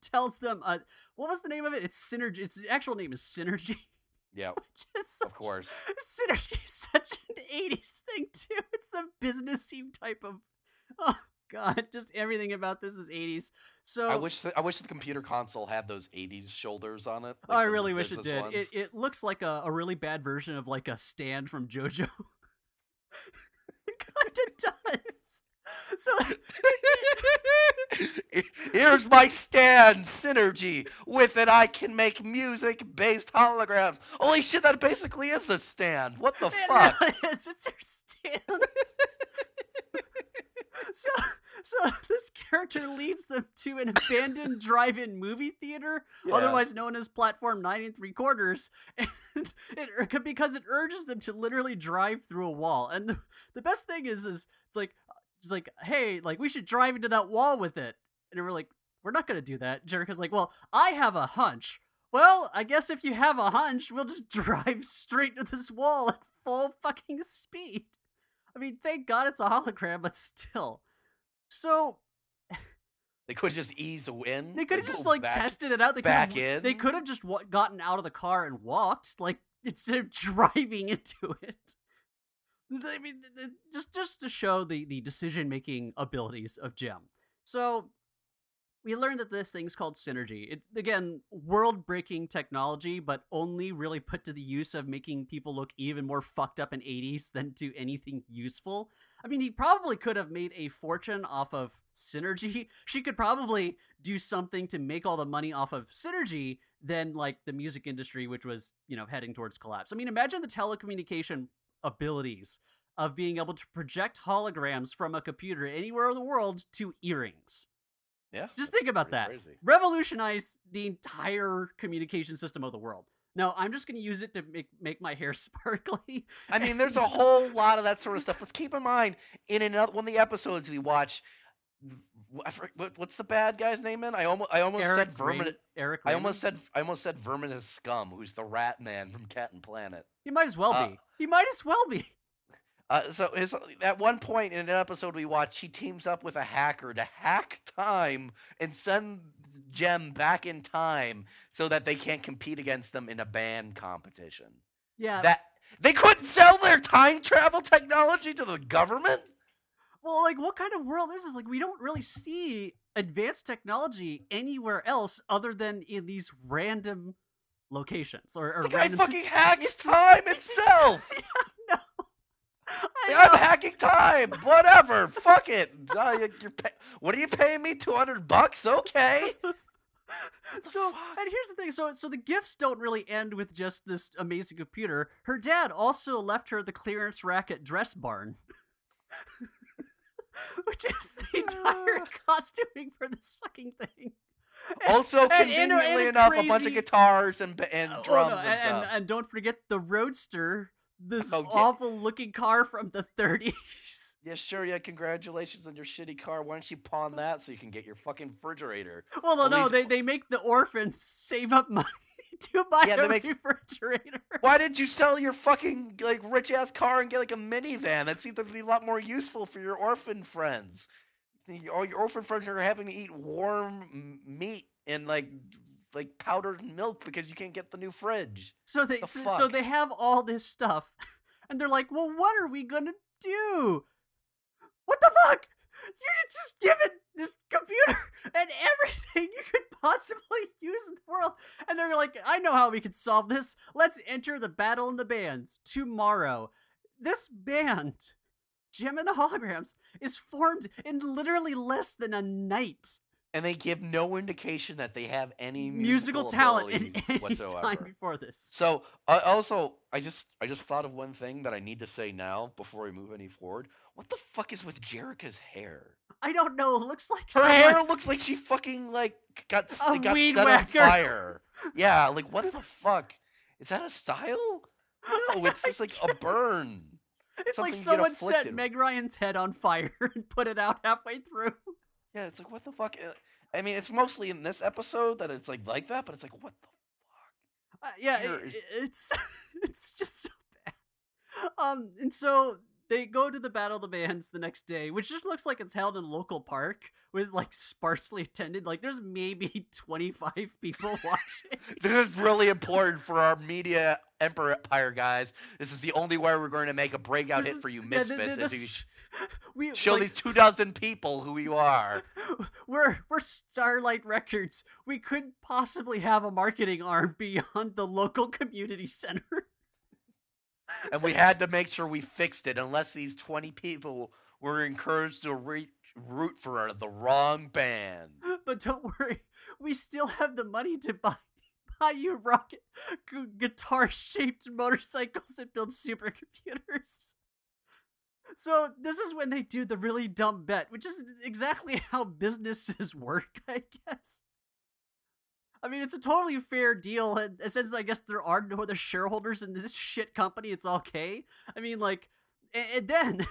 tells them, uh, what was the name of it? It's Synergy. Its actual name is Synergy. Yeah, of course. Synergy is such an eighties thing, too. It's a business-y type of... Oh, God, just everything about this is eighties. So I wish the, I wish the computer console had those eighties shoulders on it. Like I really wish it did. It, it looks like a, a really bad version of like a stand from JoJo. God, it does. So here's my stand, Synergy. With it, I can make music-based holograms. Holy shit, that basically is a stand. What the it fuck? Really is. It's your stand. So, so this character leads them to an abandoned drive-in movie theater, yeah. otherwise known as Platform Nine and Three Quarters, and it, because it urges them to literally drive through a wall. And the, the best thing is, is it's like, it's like, hey, like we should drive into that wall with it. And we're like, we're not gonna do that. Jerrica's like, well, I have a hunch. Well, I guess if you have a hunch, we'll just drive straight to this wall at full fucking speed. I mean, thank God it's a hologram, but still. So they could have just eased in. They could have just like back, tested it out. They back have, in. They could have just w gotten out of the car and walked, like instead of driving into it. I mean, just just to show the the decision making abilities of Jem. So we learned that this thing's called Synergy. It, again, world-breaking technology, but only really put to the use of making people look even more fucked up in eighties than to anything useful. I mean, he probably could have made a fortune off of Synergy. She could probably do something to make all the money off of Synergy than, like, the music industry, which was, you know, heading towards collapse. I mean, imagine the telecommunication abilities of being able to project holograms from a computer anywhere in the world to earrings. Yeah, just think about that. Crazy. Revolutionize the entire communication system of the world. No, I'm just going to use it to make, make my hair sparkly. I mean, there's a whole lot of that sort of stuff. Let's keep in mind, in another one of the episodes we watch, I forget, what's the bad guy's name in? I almost, I almost Eric said Vermin. Raymond. Eric Raymond? I almost said, I almost said Vermin is Scum, who's the Rat Man from Cat and Planet. He might as well uh, be. He might as well be. Uh, so his, at one point in an episode we watched, she teams up with a hacker to hack time and send Jem back in time so that they can't compete against them in a band competition. Yeah. That they couldn't sell their time travel technology to the government? Well, like, what kind of world is this? Like, we don't really see advanced technology anywhere else other than in these random locations. Or, or the guy fucking hacks time itself! Yeah. I'm hacking time. Whatever. Fuck it. Uh, you're pay what are you paying me? Two hundred bucks? Okay. So, fuck? And here's the thing. So, so the gifts don't really end with just this amazing computer. Her dad also left her the clearance rack at Dress Barn, which is the entire uh... costuming for this fucking thing. And, also, conveniently and, and, and enough, crazy... a bunch of guitars and and drums oh, no, and, and stuff. And, and don't forget the Roadster. This oh, awful yeah. looking car from the thirties. Yeah, sure, yeah, congratulations on your shitty car. Why don't you pawn that so you can get your fucking refrigerator? Well, no, no, they, they make the orphans save up money to buy yeah, a make... refrigerator. Why did you sell your fucking like rich-ass car and get like a minivan? That seems to be a lot more useful for your orphan friends. All your orphan friends are having to eat warm meat and like... like powdered milk because you can't get the new fridge. So they the so, so they have all this stuff, and they're like, "Well, what are we gonna do? What the fuck? You should just give it this computer and everything you could possibly use in the world." And they're like, "I know how we could solve this. Let's enter the battle in the bands tomorrow." This band, Jem and the Holograms, is formed in literally less than a night. And they give no indication that they have any musical, musical talent in any whatsoever. Time before this. So uh, also, I just I just thought of one thing that I need to say now before we move any forward. What the fuck is with Jerrica's hair? I don't know. It looks like her someone... hair looks like she fucking like got, got set whacker. on fire. Yeah, like what the fuck? Is that a style? No, it's just like a burn. It's Something like someone set Meg Ryan's head on fire and put it out halfway through. Yeah, it's like what the fuck? I mean, it's mostly in this episode that it's like like that, but it's like what the fuck? Uh, yeah, it, is... it's it's just so bad. Um, and so they go to the Battle of the Bands the next day, which just looks like it's held in a local park with like sparsely attended. Like there's maybe twenty-five people watching. This is really important for our media empire guys. This is the only way we're going to make a breakout this hit is, for you misfits. Yeah, the, the, the, if you we, show like, these two dozen people who you are. We're we're Starlight Records. We couldn't possibly have a marketing arm beyond the local community center. And we had to make sure we fixed it, unless these twenty people were encouraged to re root for the wrong band. But don't worry, we still have the money to buy buy you rocket guitar-shaped motorcycles that build supercomputers. So this is when they do the really dumb bet, which is exactly how businesses work, I guess. I mean, it's a totally fair deal, and since I guess there are no other shareholders in this shit company, it's okay. I mean, like, and, and then,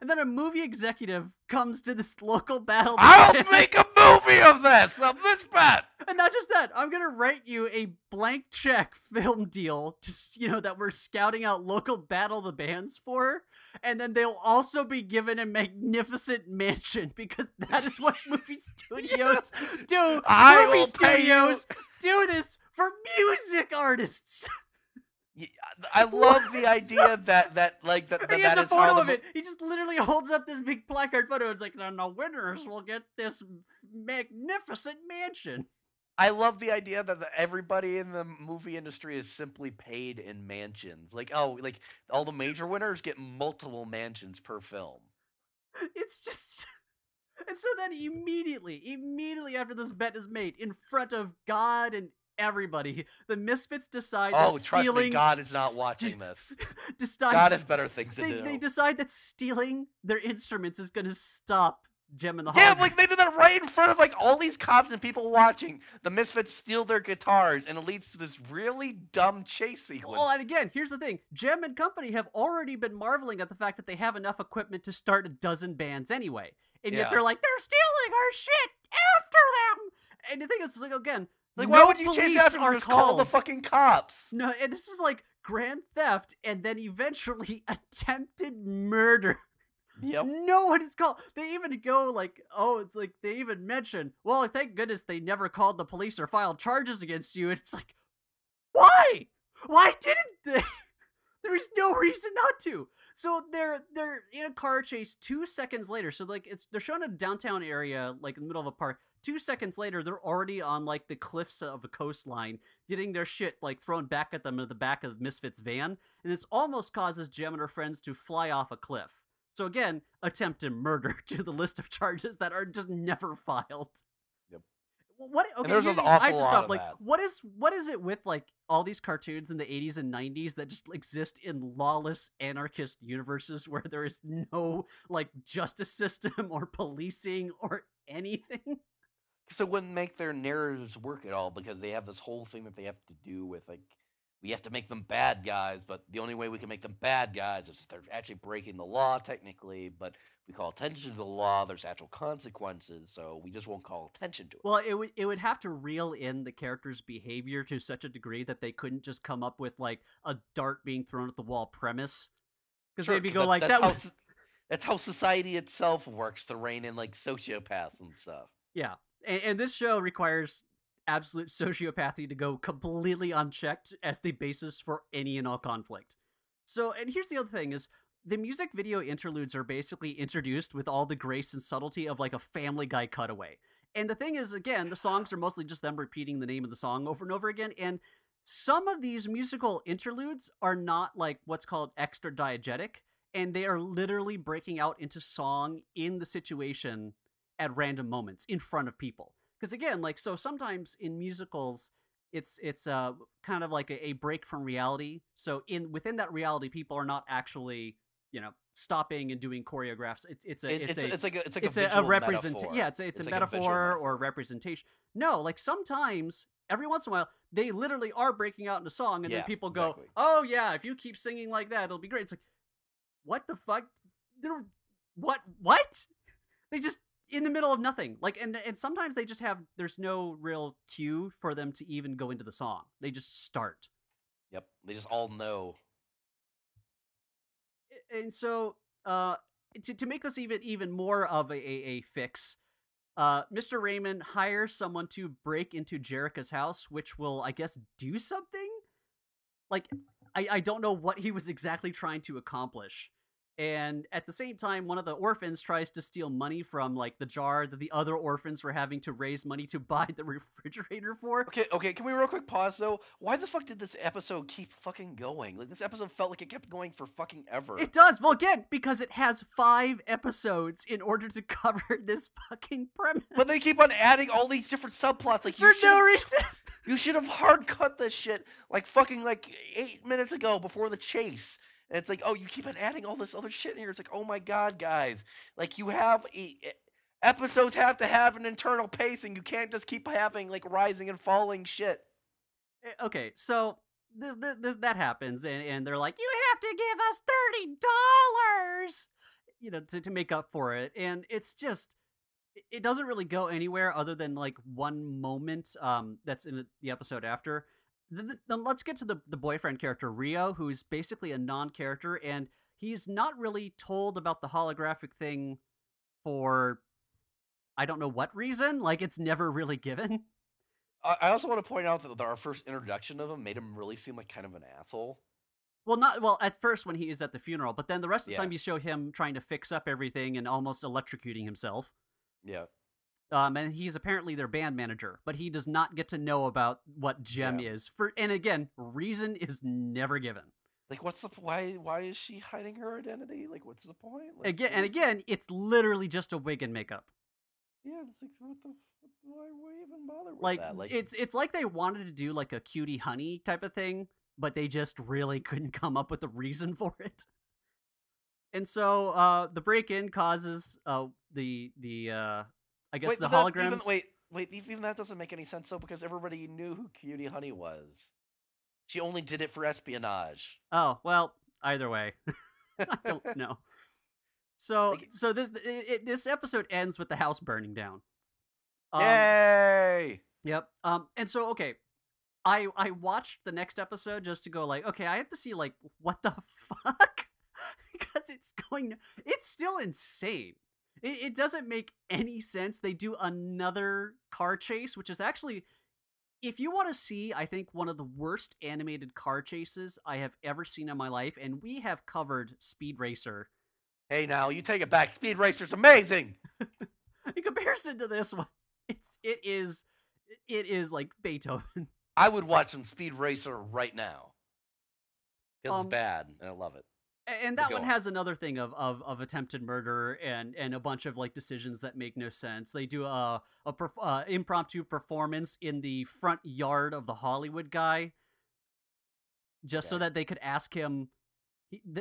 and then a movie executive comes to this local battle. I'll make a movie of this, of this bet. And not just that, I'm gonna write you a blank check film deal, just you know that we're scouting out local battle the bands for, and then they'll also be given a magnificent mansion because that is what movie studios yes. do. I movie will studios. Pay you. Do this for music artists. Yeah, I love the idea that that like that. That he has that a photo of it. He just literally holds up this big placard photo. It's like, no, no winners will get this magnificent mansion. I love the idea that the, everybody in the movie industry is simply paid in mansions. Like, oh, like all the major winners get multiple mansions per film. It's just. And so then immediately, immediately after this bet is made, in front of God and everybody, the misfits decide oh, that stealing... Oh, trust me, God is not watching this. Decides, God has better things to they, do. They decide that stealing their instruments is going to stop Jem and the Holograms. Yeah, like, they do that right in front of, like, all these cops and people watching. The misfits steal their guitars, and it leads to this really dumb chase sequence. Well, and again, here's the thing. Jem and company have already been marveling at the fact that they have enough equipment to start a dozen bands anyway. And yeah. yet they're like, they're stealing our shit after them. And the thing is, like, again, like, why no would you chase after them? Just call the fucking cops. No, and this is like grand theft and then eventually attempted murder. Yep. No one is called. They even go like, oh, it's like they even mention, well, thank goodness they never called the police or filed charges against you. And it's like, why? Why didn't they? There's no reason not to. So they're they're in a car chase two seconds later. So like it's they're shown in a downtown area, like in the middle of a park. Two seconds later, they're already on like the cliffs of a coastline, getting their shit like thrown back at them in the back of the Misfits van. And this almost causes Jem and her friends to fly off a cliff. So again, attempted murder to the list of charges that are just never filed. What okay, there's an awful I just lot of like that. what is what is it with like all these cartoons in the eighties and nineties that just exist in lawless anarchist universes where there is no like justice system or policing or anything? So it wouldn't make their narratives work at all because they have this whole thing that they have to do with like we have to make them bad guys, but the only way we can make them bad guys is if they're actually breaking the law technically, but we call attention to the law, there's actual consequences, so we just won't call attention to it. Well, it would it would have to reel in the character's behavior to such a degree that they couldn't just come up with, like, a dart being thrown at the wall premise. Because sure, they'd be go that's, like, that's that how was... That's how society itself works to rein in, like, sociopaths and stuff. Yeah, and, and this show requires absolute sociopathy to go completely unchecked as the basis for any and all conflict. So, and here's the other thing is, the music video interludes are basically introduced with all the grace and subtlety of like a Family Guy cutaway. And the thing is, again, the songs are mostly just them repeating the name of the song over and over again. And some of these musical interludes are not like what's called extra diegetic. And they are literally breaking out into song in the situation at random moments in front of people. Because again, like, so sometimes in musicals, It's it's uh, kind of like a, a break from reality. So in within that reality, people are not actually, you know, stopping and doing choreographs. It's it's a it's, it's, a, it's like a, it's like it's a, a representation. Yeah, it's a, it's, it's a like metaphor a or representation. No, like sometimes every once in a while, they literally are breaking out into song, and yeah, then people go, exactly. oh, yeah, if you keep singing like that, it'll be great. It's like, what the fuck? What? What? They just, in the middle of nothing. Like, and, and sometimes they just have, there's no real cue for them to even go into the song. They just start. Yep. They just all know. And so, uh, to, to make this even, even more of a, a, a fix, Uh, Mister Raymond hires someone to break into Jerrica's house, which will, I guess, do something? Like, I, I don't know what he was exactly trying to accomplish. And at the same time, one of the orphans tries to steal money from, like, the jar that the other orphans were having to raise money to buy the refrigerator for. Okay, okay, can we real quick pause, though? Why the fuck did this episode keep fucking going? Like, this episode felt like it kept going for fucking ever. It does! Well, again, because it has five episodes in order to cover this fucking premise. But they keep on adding all these different subplots. Like, for no reason! You should have hard-cut this shit, like, fucking, like, eight minutes ago before the chase. And it's like, oh, you keep on adding all this other shit in here. It's like, oh my god, guys. Like, you have a, episodes have to have an internal pacing. You can't just keep having, like, rising and falling shit. Okay, so this, this, that happens, and, and they're like, you have to give us thirty dollars, you know, to, to make up for it. And it's just, it doesn't really go anywhere other than, like, one moment um, that's in the episode after. Then let's get to the, the boyfriend character, Rio, who's basically a non-character, and he's not really told about the holographic thing for, I don't know what reason. Like, it's never really given. I also want to point out that our first introduction of him made him really seem like kind of an asshole. Well, not well at first when he is at the funeral, but then the rest of the yeah. time you show him trying to fix up everything and almost electrocuting himself. Yeah. Um, and he's apparently their band manager, but he does not get to know about what Jem yeah. is for. And again, reason is never given. Like, what's the, why, why is she hiding her identity? Like, what's the point? Like, again, and again, it's literally just a wig and makeup. Yeah. It's like, what the, why would we even bother with like, that? Like, it's, it's like they wanted to do like a cutie honey type of thing, but they just really couldn't come up with a reason for it. And so, uh, the break-in causes, uh, the, the, uh, I guess wait, the holograms. Even, wait, wait, even that doesn't make any sense, though, because everybody knew who Cutie Honey was. She only did it for espionage. Oh, well, either way. I don't know. So, like, so this it, it, this episode ends with the house burning down. Um, yay! Yep. Um, and so, okay, I I watched the next episode just to go like, okay, I have to see, like, what the fuck? Because it's going, it's still insane. It doesn't make any sense. They do another car chase, which is actually, if you want to see, I think, one of the worst animated car chases I have ever seen in my life, and we have covered Speed Racer. Hey, now, you take it back. Speed Racer's amazing! In comparison to this one, it's, it is, it is like Beethoven. I would watch some Speed Racer right now. Because um, it's bad, and I love it. And that one has another thing of, of, of attempted murder and, and a bunch of, like, decisions that make no sense. They do a, a perf uh, impromptu performance in the front yard of the Hollywood guy just okay. so that they could ask him,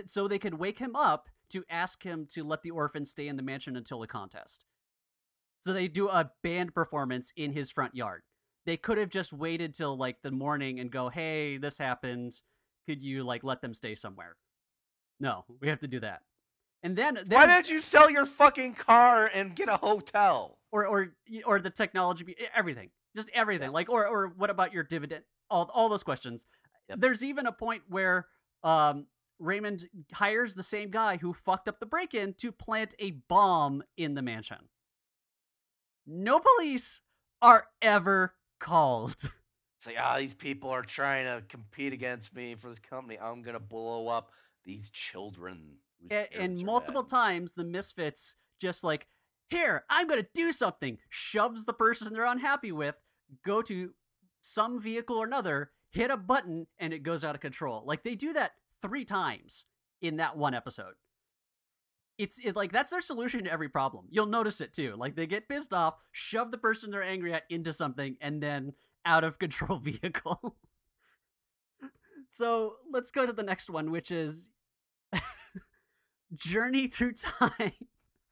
so they could wake him up to ask him to let the orphan stay in the mansion until the contest. So they do a band performance in his front yard. They could have just waited till, like, the morning and go, hey, this happened. Could you, like, let them stay somewhere? No, we have to do that. And then, then why don't you sell your fucking car and get a hotel? Or or or the technology, everything. Just everything. Yeah. Like, or or what about your dividend? All all those questions. Yep. There's even a point where um Raymond hires the same guy who fucked up the break-in to plant a bomb in the mansion. No police are ever called. It's like, ah, oh, these people are trying to compete against me for this company. I'm going to blow up these children. And, and multiple bad. times the misfits just like, here, I'm going to do something, shoves the person they're unhappy with, go to some vehicle or another, hit a button, and it goes out of control. Like, they do that three times in that one episode. It's it, like, that's their solution to every problem. You'll notice it too. Like, they get pissed off, shove the person they're angry at into something, and then out of control vehicle. So let's go to the next one, which is Journey Through Time.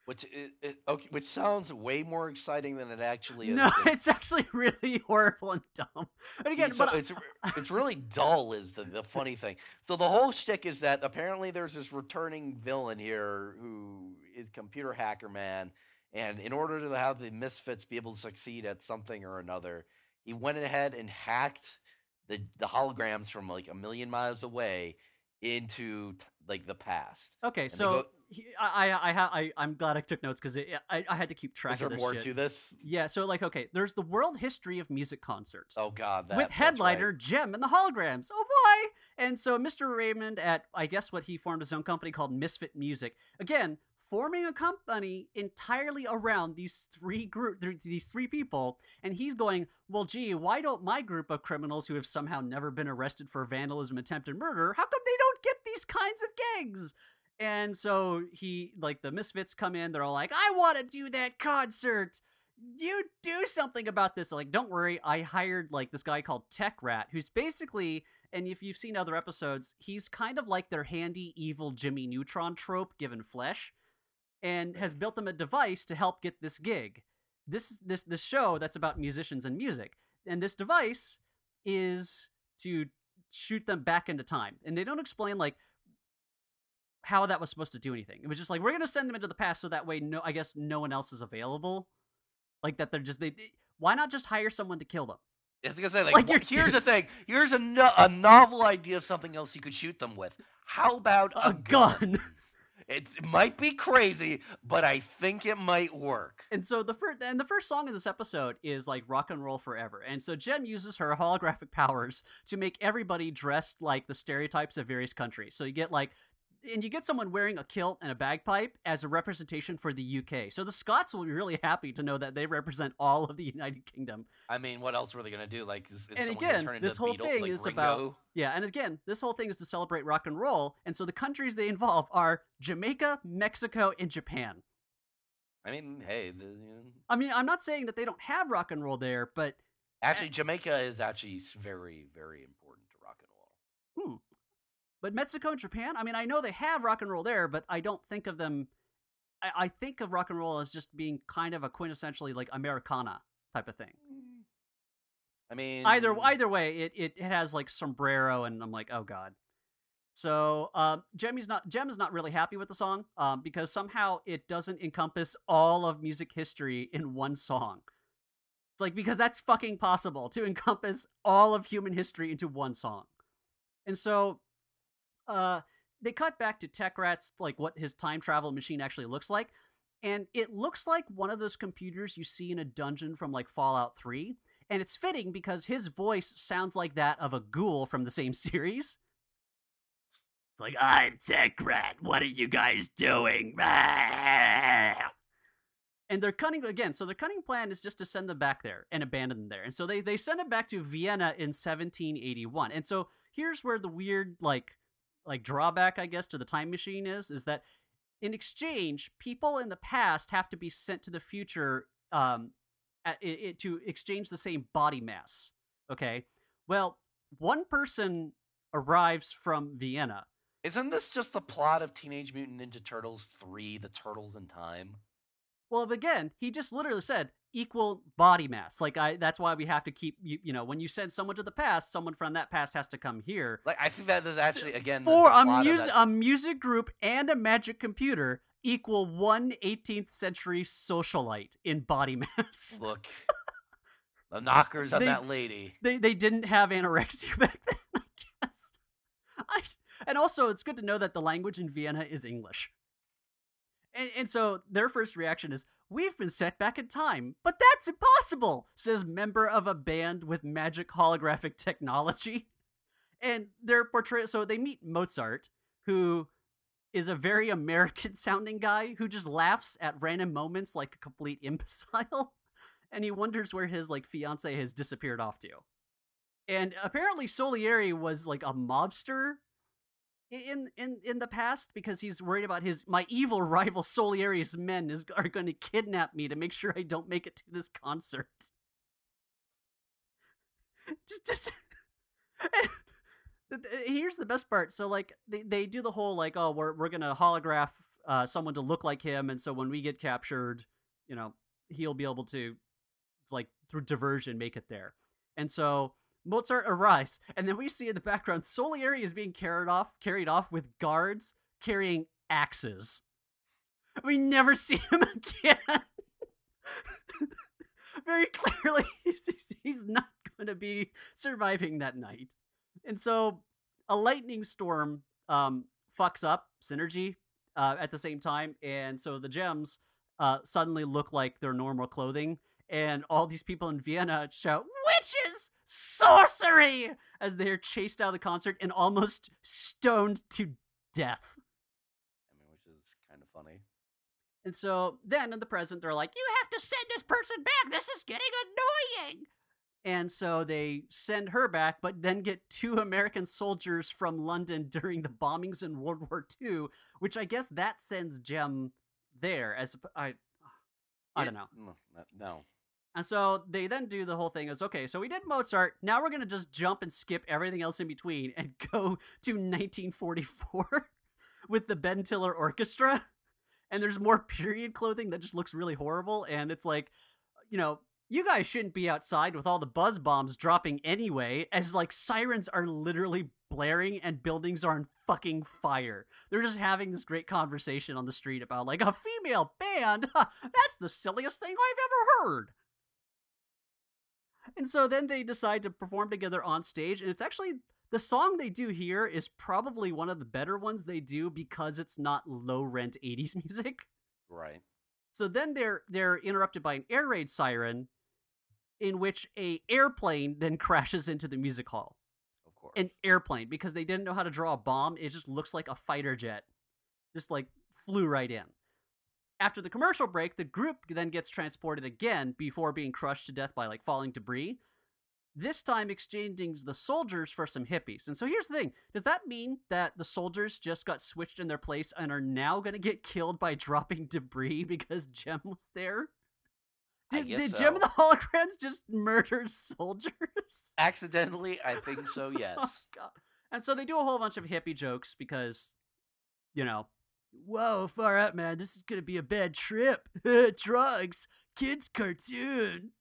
Which is, it, okay, which sounds way more exciting than it actually is. No, it's actually really horrible and dumb. But again, so but it's it's really dull is the, the funny thing. So the whole shtick is that apparently there's this returning villain here who is computer hacker man, and in order to have the misfits be able to succeed at something or another, he went ahead and hacked the the holograms from like a million miles away into like the past. Okay, and so. I I I I'm glad I took notes because I I had to keep track. Is there of this more shit. to this? Yeah. So like, okay, there's the world history of music concerts. Oh God, that, with headliner right. Jem and the Holograms. Oh boy! And so Mister Raymond at I guess what he formed his own company called Misfit Music. Again, forming a company entirely around these three group these three people, and he's going, well, gee, why don't my group of criminals who have somehow never been arrested for vandalism, attempted murder, how come they don't get these kinds of gigs? And so he, like, the Misfits come in. They're all like, I want to do that concert. You do something about this. They're like, don't worry. I hired, like, this guy called Tech Rat, who's basically, and if you've seen other episodes, he's kind of like their handy, evil Jimmy Neutron trope given flesh, and has built them a device to help get this gig. This, this, this show that's about musicians and music. And this device is to shoot them back into time. And they don't explain, like, how that was supposed to do anything. It was just like, we're going to send them into the past so that way, no, I guess no one else is available. Like that they're just, they, why not just hire someone to kill them? I was going to say, like, like what, here's the thing. Here's a, no, a novel idea of something else you could shoot them with. How about a, a gun? gun? It's, it might be crazy, but I think it might work. And so the first, and the first song in this episode is like Rock and Roll Forever. And so Jen uses her holographic powers to make everybody dressed like the stereotypes of various countries. So you get like, and you get someone wearing a kilt and a bagpipe as a representation for the U K. So the Scots will be really happy to know that they represent all of the United Kingdom. I mean, what else were they going to do? Like, is, is and again, turn into this whole Beatle, thing like is Ringo? about yeah. And again, this whole thing is to celebrate rock and roll. And so the countries they involve are Jamaica, Mexico, and Japan. I mean, hey, the, you know. I mean, I'm not saying that they don't have rock and roll there, but actually, Jamaica is actually very, very important to rock and roll. Hmm. But Mexico and Japan, I mean, I know they have rock and roll there, but I don't think of them – I think of rock and roll as just being kind of a quintessentially like Americana type of thing. I mean – Either either way, it, it, it has like sombrero and I'm like, oh God. So uh, Jem is not, Jem is not really happy with the song um, because somehow it doesn't encompass all of music history in one song. It's like because that's fucking possible to encompass all of human history into one song. And so – Uh, they cut back to Tech Rat's, like, what his time travel machine actually looks like. And it looks like one of those computers you see in a dungeon from, like, Fallout three. And it's fitting because his voice sounds like that of a ghoul from the same series. It's like, I'm Tech Rat, what are you guys doing? And their cunning, again, so their cunning plan is just to send them back there and abandon them there. And so they, they send them back to Vienna in seventeen eighty-one. And so here's where the weird, like... like drawback, I guess, to the time machine is, is that in exchange, people in the past have to be sent to the future um, at, it, to exchange the same body mass. Okay. Well, one person arrives from Vienna. Isn't this just the plot of Teenage Mutant Ninja Turtles three, The Turtles in Time? Well, again, he just literally said equal body mass. Like, I, that's why we have to keep, you, you know, when you send someone to the past, someone from that past has to come here. Like, I think that is actually, again, for the, the a, mus a music group and a magic computer equal one eighteenth century socialite in body mass. Look, the knockers on that lady. They, they didn't have anorexia back then, I guess. I, and also, it's good to know that the language in Vienna is English. And, and so their first reaction is, we've been set back in time, but that's impossible, says member of a band with magic holographic technology. And they're portrayed, so they meet Mozart, who is a very American sounding guy who just laughs at random moments like a complete imbecile. And he wonders where his like fiance has disappeared off to. And apparently Solieri was like a mobster In, in in the past, because he's worried about his my evil rival Solieri's men is are going to kidnap me to make sure I don't make it to this concert. Just, just here's the best part. So like they they do the whole like, oh, we're we're gonna holograph uh, someone to look like him, and so when we get captured, you know, he'll be able to, it's like through diversion, make it there. And so Mozart arrives, and then we see in the background Solieri is being carried off, carried off with guards carrying axes. We never see him again. Very clearly, he's, he's not going to be surviving that night. And so a lightning storm um, fucks up Synergy uh, at the same time. And so the gems uh, suddenly look like their normal clothing. And all these people in Vienna shout, "Witches! Sorcery!" as they are chased out of the concert and almost stoned to death. I mean, which is kind of funny. And so then in the present, they're like, "You have to send this person back. This is getting annoying." And so they send her back, but then get two American soldiers from London during the bombings in World War Two, which I guess that sends Jem there as I, I don't know. It, no. And so they then do the whole thing as, okay, so we did Mozart. Now we're going to just jump and skip everything else in between and go to nineteen forty-four with the Ben Tiller Orchestra. And there's more period clothing that just looks really horrible. And it's like, you know, you guys shouldn't be outside with all the buzz bombs dropping anyway, as like sirens are literally blaring and buildings are on fucking fire. They're just having this great conversation on the street about like a female band. That's the silliest thing I've ever heard. And so then they decide to perform together on stage. And it's actually the song they do here is probably one of the better ones they do because it's not low rent eighties music. Right. So then they're they're interrupted by an air raid siren in which a airplane then crashes into the music hall. Of course. An airplane, because they didn't know how to draw a bomb. It just looks like a fighter jet. Just like flew right in. After the commercial break, the group then gets transported again before being crushed to death by like falling debris. This time exchanging the soldiers for some hippies. And so here's the thing. Does that mean that the soldiers just got switched in their place and are now going to get killed by dropping debris because Jem was there? Did, did so. Jem and the Holograms just murder soldiers? Accidentally, I think so, yes. Oh, God. And so they do a whole bunch of hippie jokes because, you know, whoa, far out, man. This is going to be a bad trip. Drugs. Kids cartoon.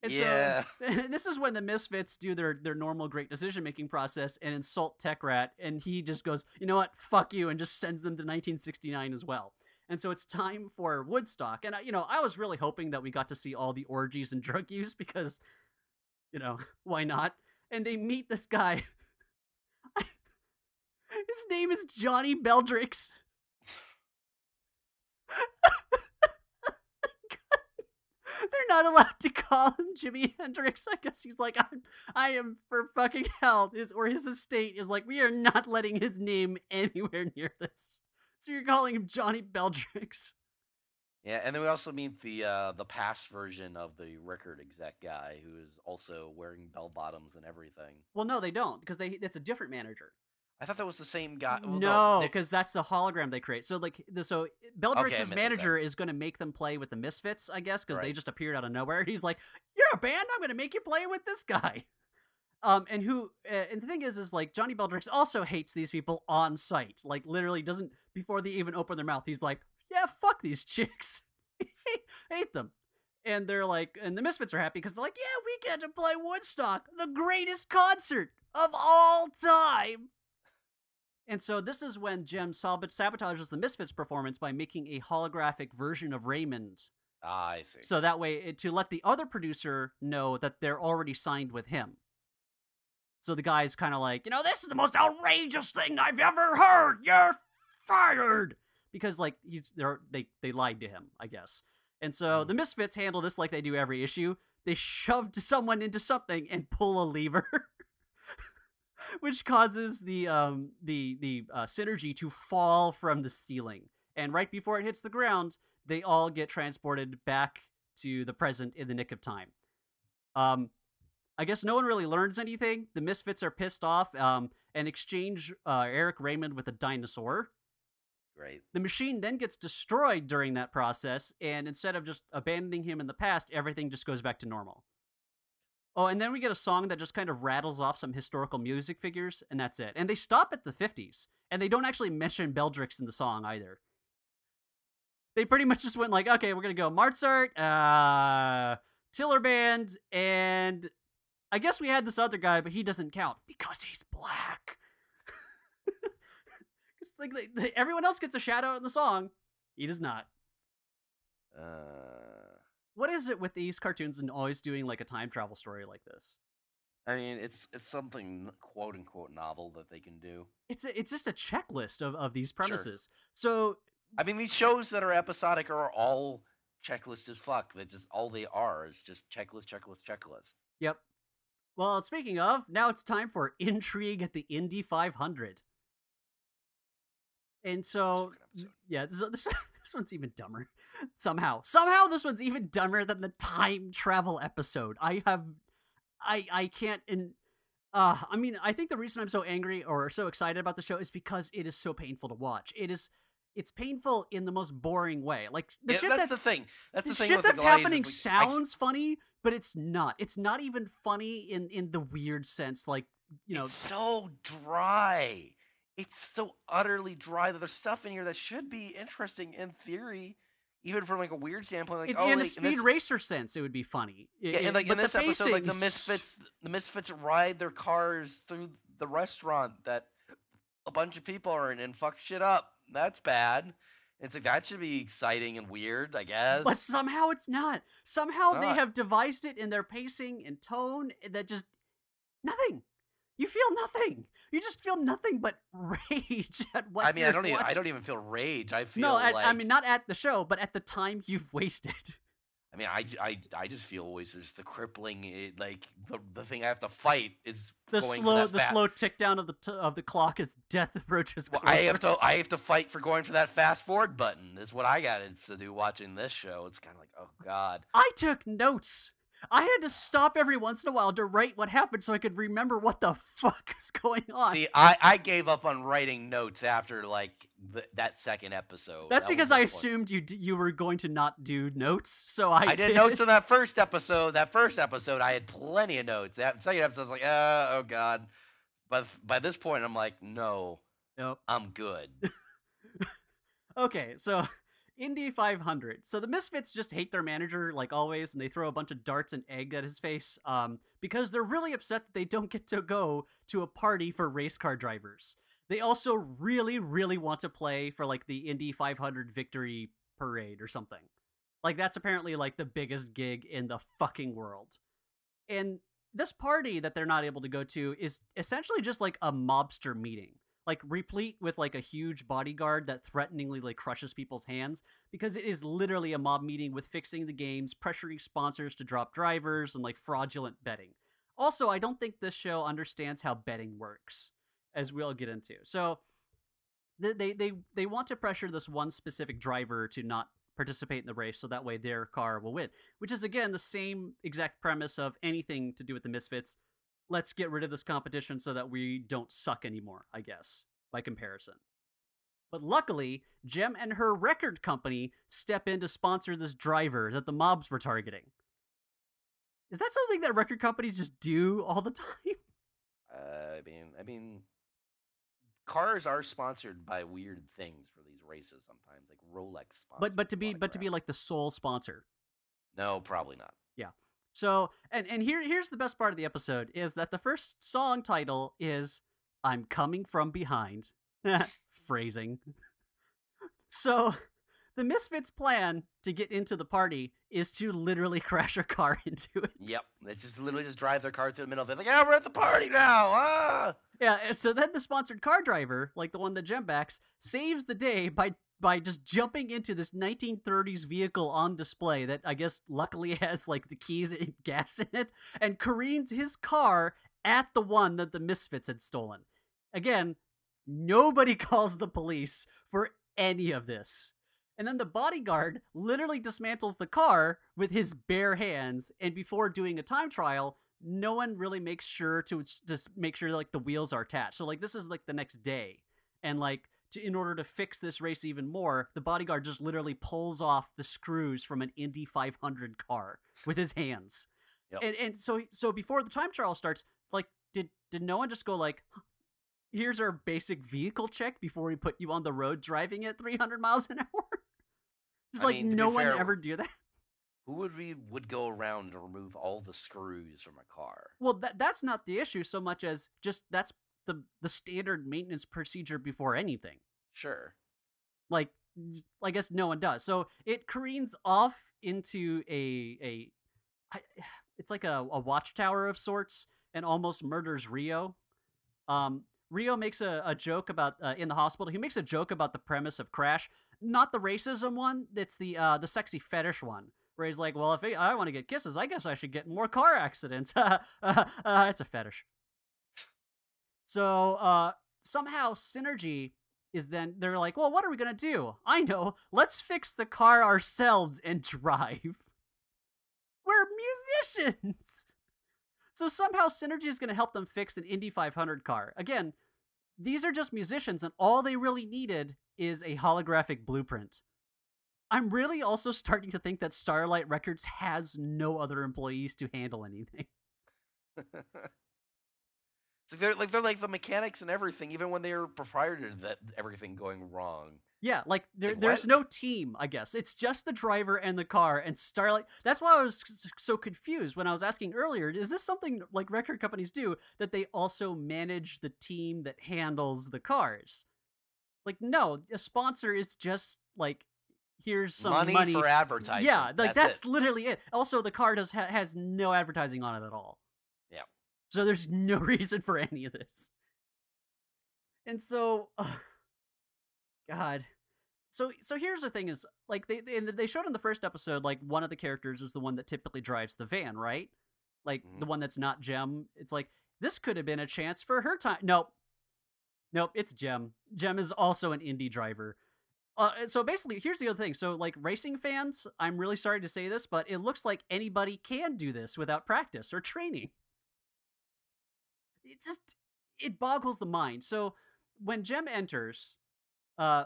And yeah. So, this is when the Misfits do their, their normal great decision-making process and insult Tech Rat, and he just goes, you know what, fuck you, and just sends them to nineteen sixty-nine as well. And so it's time for Woodstock. And, I, you know, I was really hoping that we got to see all the orgies and drug use because, you know, why not? And they meet this guy. His name is Johnny Beldrix. They're not allowed to call him Jimi Hendrix. I guess he's like, I'm, I am for fucking hell. His, or his estate is like, we are not letting his name anywhere near this. So you're calling him Johnny Beldrix. Yeah, and then we also meet the uh, the past version of the record exec guy who is also wearing bell bottoms and everything. Well, no, they don't, because they it's a different manager. I thought that was the same guy. Well, no, because no, that's the hologram they create. So like, the, so Beldrix's okay, manager is going to make them play with the Misfits, I guess, because right. they just appeared out of nowhere. He's like, "You're a band. I'm going to make you play with this guy." Um, and who? Uh, and the thing is, is like Johnny Beldrix also hates these people on sight. Like, literally, doesn't before they even open their mouth. He's like, "Yeah, fuck these chicks. Hate them." And they're like, and the Misfits are happy because they're like, "Yeah, we get to play Woodstock, the greatest concert of all time." And so this is when Jem sabotages the Misfits' performance by making a holographic version of Raymond. Ah, I see. So that way, to let the other producer know that they're already signed with him. So the guy's kind of like, you know, this is the most outrageous thing I've ever heard. You're fired. Because, like, he's they, they lied to him, I guess. And so mm. the Misfits handle this like they do every issue. They shoved someone into something and pull a lever. Which causes the um the the uh, Synergy to fall from the ceiling, and right before it hits the ground, they all get transported back to the present in the nick of time. Um, I guess no one really learns anything. The Misfits are pissed off. Um, and exchange uh, Eric Raymond with a dinosaur. Right. The machine then gets destroyed during that process, and instead of just abandoning him in the past, everything just goes back to normal. Oh, and then we get a song that just kind of rattles off some historical music figures, and that's it. And they stop at the fifties, and they don't actually mention Beldrix in the song either. They pretty much just went like, okay, we're going to go Mozart, uh, Tiller Band, and I guess we had this other guy, but he doesn't count because he's black. Like, like, everyone else gets a shout out in the song. He does not. Uh, what is it with these cartoons and always doing like a time travel story like this? I mean, it's it's something quote unquote novel that they can do. It's a, it's just a checklist of of these premises. Sure. So I mean, these shows that are episodic are all checklist as fuck. That's just all they are. It's just checklist, checklist, checklist. Yep. Well, speaking of, now it's time for Intrigue at the Indy five hundred. And so, yeah, this, this, this one's even dumber. Somehow. Somehow this one's even dumber than the time travel episode. I have, I I can't, and, uh, I mean, I think the reason I'm so angry or so excited about the show is because it is so painful to watch. It is, it's painful in the most boring way. Like, the yeah, shit that's, that's the thing. That's the, the thing shit with that's the happening like, sounds I, funny, but it's not. It's not even funny in, in the weird sense. Like, you know. It's so dry. It's so utterly dry that there's stuff in here that should be interesting in theory, even from like a weird standpoint. Like, in, oh, in like, a speed in this... racer sense, it would be funny. It, yeah, and like in this episode, like the misfits, the misfits ride their cars through the restaurant that a bunch of people are in and fuck shit up. That's bad. It's like that should be exciting and weird, I guess. But somehow it's not. Somehow it's not. They have devised it in their pacing and tone that just nothing. You feel nothing. You just feel nothing but rage at what I mean, you're I don't watching. even I don't even feel rage. I feel no, at, like I mean not at the show, but at the time you've wasted. I mean, I I I just feel always just the crippling it, like the, the thing I have to fight is the going slow for that the fast. slow tick down of the t of the clock as death approaches closer. Well, I have to I have to fight for going for that fast forward button. Is what I got to do watching this show. It's kind of like, oh god. I took notes. I had to stop every once in a while to write what happened so I could remember what the fuck is going on. See, I, I gave up on writing notes after, like, th that second episode. That's that because I assumed you d you were going to not do notes, so I, I did. I did notes on that first episode. That first episode, I had plenty of notes. That second episode, I was like, uh, oh, God. But by this point, I'm like, no, nope. I'm good. Okay, so... Indy five hundred. So the Misfits just hate their manager, like always, and they throw a bunch of darts and egg at his face um, because they're really upset that they don't get to go to a party for race car drivers. They also really, really want to play for, like, the Indy five hundred victory parade or something. Like, that's apparently, like, the biggest gig in the fucking world. And this party that they're not able to go to is essentially just, like, a mobster meeting. Like, replete with, like, a huge bodyguard that threateningly, like, crushes people's hands, because it is literally a mob meeting with fixing the games, pressuring sponsors to drop drivers, and, like, fraudulent betting. Also, I don't think this show understands how betting works, as we'll get into. So, they, they, they want to pressure this one specific driver to not participate in the race, so that way their car will win. Which is, again, the same exact premise of anything to do with the Misfits. Let's get rid of this competition so that we don't suck anymore, I guess, by comparison. But luckily, Jem and her record company step in to sponsor this driver that the mobs were targeting. Is that something that record companies just do all the time? Uh, I mean, I mean, cars are sponsored by weird things for these races sometimes, like Rolex sponsors. But but to be but to be like the sole sponsor. No, probably not. Yeah. So, and, and here here's the best part of the episode, is that the first song title is I'm Coming From Behind. Phrasing. So, the Misfits' plan to get into the party is to literally crash a car into it. Yep. They just literally just drive their car through the middle of it. Like, yeah, we're at the party now! Ah! Yeah, so then the sponsored car driver, like the one that Jem backs, saves the day by... by just jumping into this nineteen thirties vehicle on display that I guess luckily has like the keys and gas in it, and careens his car at the one that the Misfits had stolen. Again, nobody calls the police for any of this. And then the bodyguard literally dismantles the car with his bare hands, and before doing a time trial, no one really makes sure to just make sure like the wheels are attached. So like this is like the next day, and like in order to fix this race even more, the bodyguard just literally pulls off the screws from an Indy five hundred car with his hands. Yep. And and so so before the time trial starts, like, did did no one just go like, here's our basic vehicle check before we put you on the road driving at three hundred miles an hour? Just I like mean, no one fair, ever do that. Who would we would go around to remove all the screws from a car? Well, that that's not the issue so much as just that's the the standard maintenance procedure before anything. Sure. Like, I guess no one does. So it careens off into a a I, it's like a, a watchtower of sorts and almost murders Rio. Um, Rio makes a, a joke about uh, in the hospital. He makes a joke about the premise of Crash, not the racism one. It's the uh, the sexy fetish one where he's like, well, if I, I want to get kisses, I guess I should get more car accidents. uh, uh, it's a fetish. So uh, somehow Synergy is then they're like, well, what are we going to do? I know. Let's fix the car ourselves and drive. We're musicians. So somehow Synergy is going to help them fix an Indy five hundred car. Again, these are just musicians, and all they really needed is a holographic blueprint. I'm really also starting to think that Starlight Records has no other employees to handle anything. So they're like they're like the mechanics and everything, even when they're proprietary to that everything going wrong. Yeah, like there, like, there's what? no team, I guess. It's just the driver and the car and Starlight. That's why I was so confused when I was asking earlier, is this something like record companies do, that they also manage the team that handles the cars? Like, no, a sponsor is just like, here's some money, money. for advertising. Yeah, like that's, that's it. literally it. Also, the car does ha has no advertising on it at all. So there's no reason for any of this. And so, uh, God. So so here's the thing is, like, they, they they showed in the first episode, like, one of the characters is the one that typically drives the van, right? Like, mm-hmm. the one that's not Jem. It's like, this could have been a chance for her time. Nope. Nope, it's Jem. Jem is also an indie driver. Uh, so basically, here's the other thing. So, like, racing fans, I'm really sorry to say this, but it looks like anybody can do this without practice or training. It just, it boggles the mind. So when Jem enters, uh,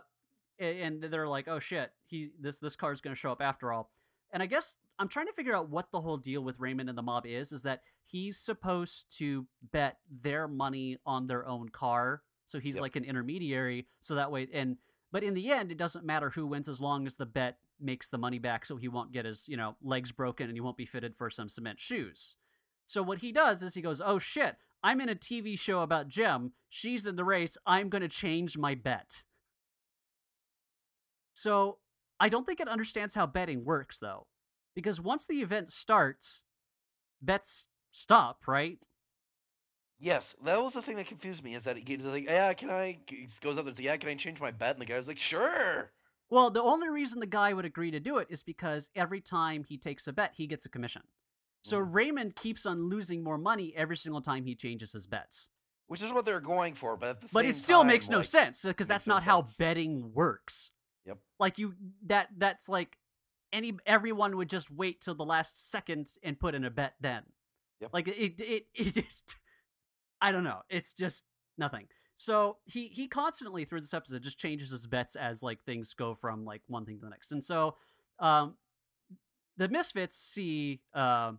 and they're like, oh shit, he, this, this car's going to show up after all. And I guess I'm trying to figure out what the whole deal with Raymond and the mob is, is that he's supposed to bet their money on their own car. So he's yep. like an intermediary. So that way, and, but in the end, it doesn't matter who wins as long as the bet makes the money back. So he won't get his, you know, legs broken and he won't be fitted for some cement shoes. So what he does is he goes, oh shit, I'm in a T V show about Jem. She's in the race. I'm going to change my bet. So I don't think it understands how betting works, though. Because once the event starts, bets stop, right? Yes. That was the thing that confused me, is that he's like, yeah, can I... He goes up there and says, yeah, can I change my bet? And the guy's like, sure. Well, the only reason the guy would agree to do it is because every time he takes a bet, he gets a commission. So Raymond keeps on losing more money every single time he changes his bets. Which is what they're going for, but at the But same it still time, makes no like, sense, because that's not no how sense. betting works. Yep. Like you that that's like any everyone would just wait till the last second and put in a bet then. Yep. Like it it it just I don't know. It's just nothing. So he he constantly through this episode just changes his bets as like things go from like one thing to the next. And so um the Misfits see uh,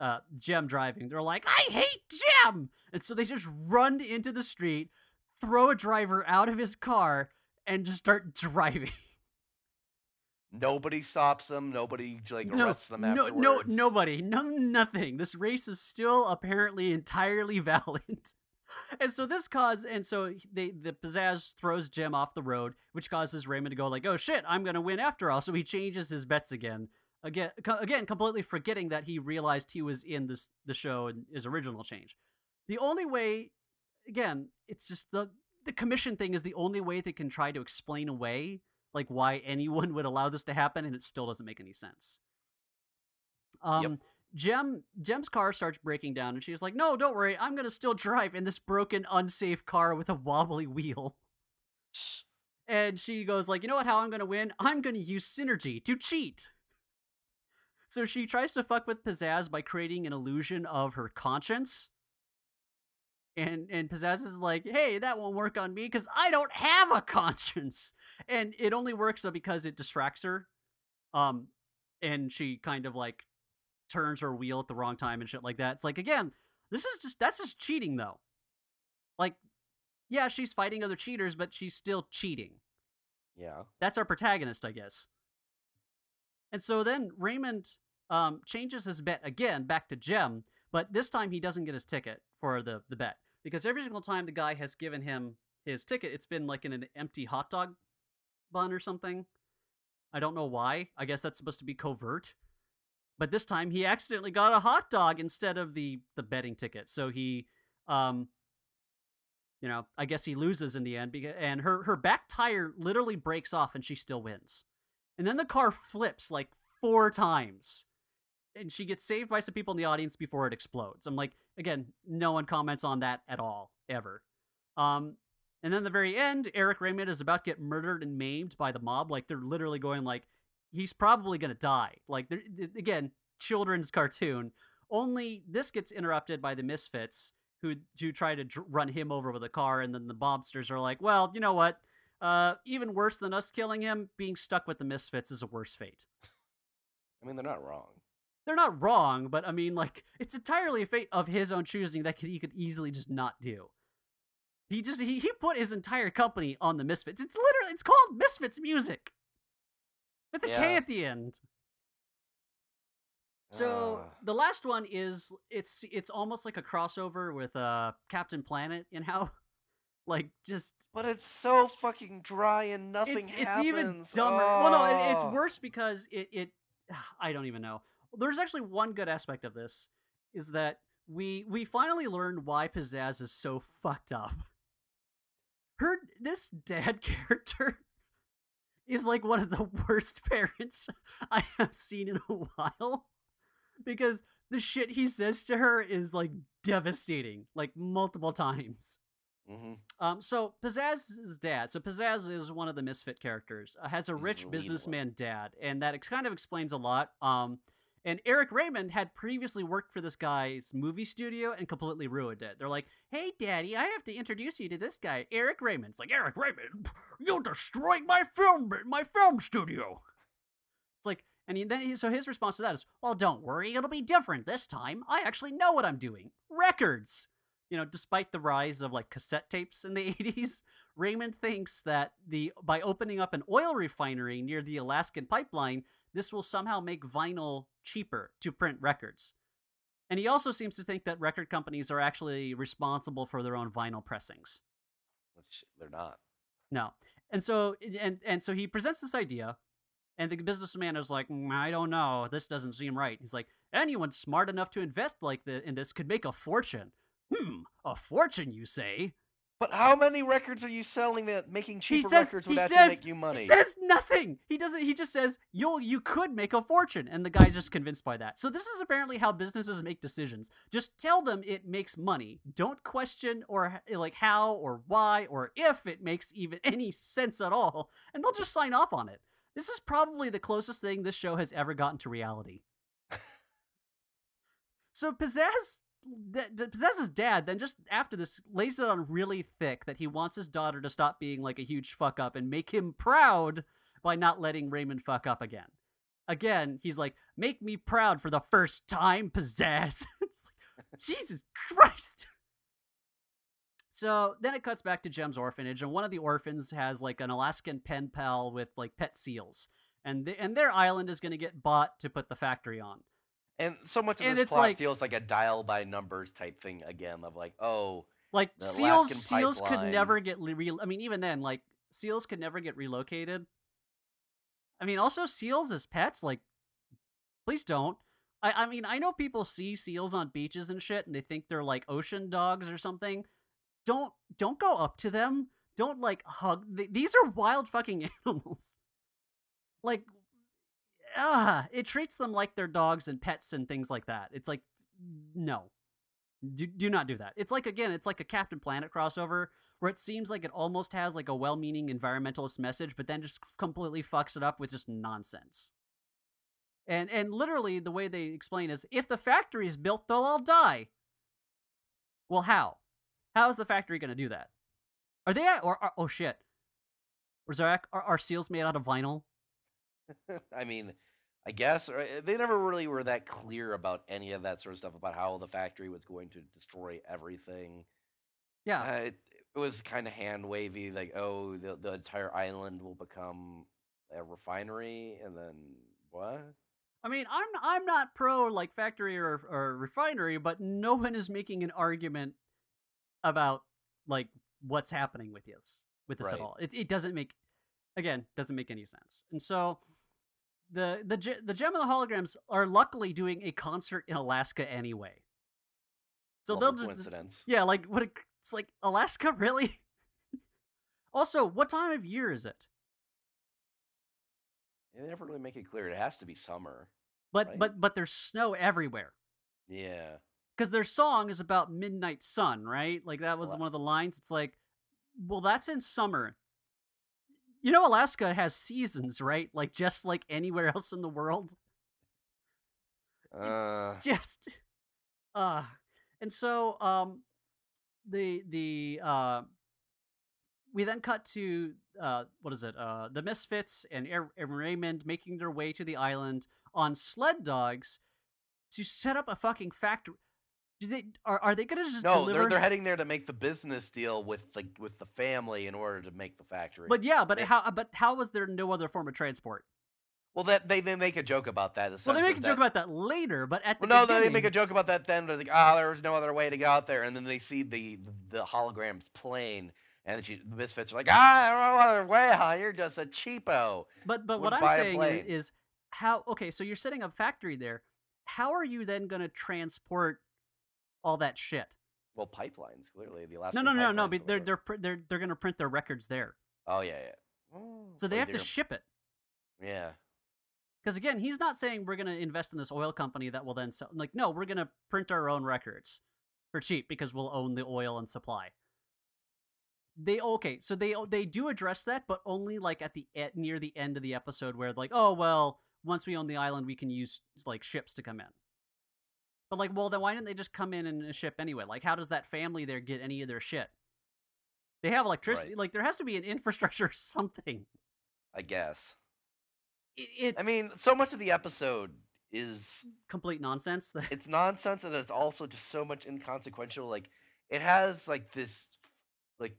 Uh, Jem driving. They're like, I hate Jem! And so they just run into the street, throw a driver out of his car, and just start driving. Nobody stops them. Nobody like arrests no, them afterwards. No, no, nobody. No, nothing. This race is still apparently entirely valid. And so this cause, and so they, the Pizzazz throws Jem off the road, which causes Raymond to go like, oh shit, I'm gonna win after all. So he changes his bets again. Again, again, completely forgetting that he realized he was in this the show and his original change. The only way, again, it's just the the commission thing is the only way they can try to explain away like why anyone would allow this to happen, and it still doesn't make any sense. Um, yep. Jem Jem's car starts breaking down, and she's like, "No, don't worry, I'm gonna still drive in this broken, unsafe car with a wobbly wheel." And she goes like, "You know what? How I'm gonna win? I'm gonna use Synergy to cheat." So she tries to fuck with Pizzazz by creating an illusion of her conscience. And and Pizzazz is like, hey, that won't work on me because I don't have a conscience. And it only works because it distracts her. Um, and she kind of like turns her wheel at the wrong time and shit like that. It's like, again, this is just, that's just cheating though. Like, yeah, she's fighting other cheaters, but she's still cheating. Yeah. That's our protagonist, I guess. And so then Raymond um, changes his bet again back to Jem, but this time he doesn't get his ticket for the, the bet. Because every single time the guy has given him his ticket, it's been like in an empty hot dog bun or something. I don't know why. I guess that's supposed to be covert. But this time he accidentally got a hot dog instead of the, the betting ticket. So he... Um, You know, I guess he loses in the end, because, and her, her back tire literally breaks off and she still wins. And then the car flips like four times. And she gets saved by some people in the audience before it explodes. I'm like, again, no one comments on that at all, ever. Um, and then the very end, Eric Raymond is about to get murdered and maimed by the mob. Like, they're literally going like, he's probably going to die. Like, again, children's cartoon. Only this gets interrupted by the Misfits, who do try to dr- run him over with a car, and then the mobsters are like, well, you know what? Uh, even worse than us killing him, being stuck with the Misfits is a worse fate. I mean, they're not wrong. They're not wrong, but I mean, like, it's entirely a fate of his own choosing that he could easily just not do. He just, he, he put his entire company on the Misfits. It's literally, it's called Misfits Music. With the yeah. K at the end. So the last one is it's it's almost like a crossover with uh Captain Planet in how like just but it's so fucking dry and nothing it's, happens. It's even dumber. Oh. Well, no, it, it's worse because it it I don't even know. There's actually one good aspect of this is that we we finally learned why Pizzazz is so fucked up. Her this dad character is like one of the worst parents I have seen in a while. Because the shit he says to her is, like, devastating. Like, multiple times. Mm-hmm. Um, so, Pizzazz's dad. So, Pizzazz is one of the Misfit characters. Uh, has a rich businessman dad. And that ex- kind of explains a lot. Um, and Eric Raymond had previously worked for this guy's movie studio and completely ruined it. They're like, hey, Daddy, I have to introduce you to this guy, Eric Raymond. It's like, Eric Raymond, you destroyed my film, my film studio. It's like... And he, then he, so his response to that is, well, don't worry, it'll be different this time. I actually know what I'm doing. Records. You know, despite the rise of, like, cassette tapes in the eighties, Raymond thinks that the by opening up an oil refinery near the Alaskan pipeline, this will somehow make vinyl cheaper to print records. And he also seems to think that record companies are actually responsible for their own vinyl pressings. Which they're not. No. And so, and, and so he presents this idea. And the businessman is like, mm, I don't know, this doesn't seem right. He's like, anyone smart enough to invest like the, in this could make a fortune. Hmm, a fortune, you say? But how many records are you selling that making cheaper says, records would actually says, make you money? He says nothing. He doesn't. He just says, you'll you could make a fortune, and the guy's just convinced by that. So this is apparently how businesses make decisions. Just tell them it makes money. Don't question or like how or why or if it makes even any sense at all, and they'll just sign off on it. This is probably the closest thing this show has ever gotten to reality. So Pizzazz, th- Pizzazz's dad then just after this lays it on really thick that he wants his daughter to stop being like a huge fuck up and make him proud by not letting Raymond fuck up again. Again, he's like, make me proud for the first time, Pizzazz. It's like, Jesus Christ. So then it cuts back to Jem's orphanage, and one of the orphans has like an Alaskan pen pal with like pet seals, and the, and their island is going to get bought to put the factory on. And so much of and this plot like, feels like a dial by numbers type thing again of like, oh, like seals seals pipeline. Could never get re. I mean, even then, like seals could never get relocated. I mean, also seals as pets, like, please don't. I I mean, I know people see seals on beaches and shit, and they think they're like ocean dogs or something. Don't don't go up to them. Don't like hug. These are wild fucking animals. Like, ah, it treats them like they're dogs and pets and things like that. It's like, no, do do not do that. It's like again, it's like a Captain Planet crossover where it seems like it almost has like a well-meaning environmentalist message, but then just completely fucks it up with just nonsense. And and literally the way they explain is if the factory is built, they'll all die. Well, how? How is the factory going to do that? Are they at, or, or oh shit, Zorak, are, are seals made out of vinyl? I mean, I guess, or they never really were that clear about any of that sort of stuff about how the factory was going to destroy everything. Yeah, uh, it, it was kind of hand wavy, like, oh, the, the entire island will become a refinery, and then what? I mean, I'm I'm not pro like factory or, or refinery, but no one is making an argument about like what's happening with this with this right. at all. It it doesn't make again doesn't make any sense, and so. The, the the Jem and the Holograms are luckily doing a concert in Alaska anyway, so Love they'll just yeah, like what a, it's like Alaska really. Also, what time of year is it? They never really make it clear. It has to be summer, but right? but but there's snow everywhere. Yeah, because their song is about midnight sun, right? Like that was what? one of the lines. It's like, well, that's in summer. You know, Alaska has seasons, right? Like, just like anywhere else in the world. Uh. It's just, uh, and so, um, the, the, uh, we then cut to, uh, what is it? Uh, the Misfits and Eric Raymond making their way to the island on sled dogs to set up a fucking factory. Do they are are they gonna just no? Deliver? They're they're heading there to make the business deal with the with the family in order to make the factory. But yeah, but yeah. how but how was there no other form of transport? Well, that they they make a joke about that. The well, they make a that, joke about that later, but at the well, no, they make a joke about that then. They're like, ah, oh, there was no other way to go out there, and then they see the the holograms plane, and the, the Misfits are like, ah, no other way, huh? You're just a cheapo. But but what I'm saying is how okay, so you're setting a factory there. How are you then gonna transport all that shit? Well, pipelines clearly the Alaska. No, no, no, no. But they're they're they're they're gonna print their records there. Oh yeah, yeah. Oh, so they have to ship it. Yeah. Because again, he's not saying we're gonna invest in this oil company that will then sell. Like, no, we're gonna print our own records for cheap because we'll own the oil and supply. They okay, so they they do address that, but only like at the at, near the end of the episode where like, oh well, once we own the island, we can use like ships to come in. But like, well, then why didn't they just come in and ship anyway? Like, how does that family there get any of their shit? They have electricity. Right. Like, there has to be an infrastructure or something. I guess. It, it, I mean, so much of the episode is complete nonsense. It's nonsense, and it's also just so much inconsequential. Like, it has like this, like,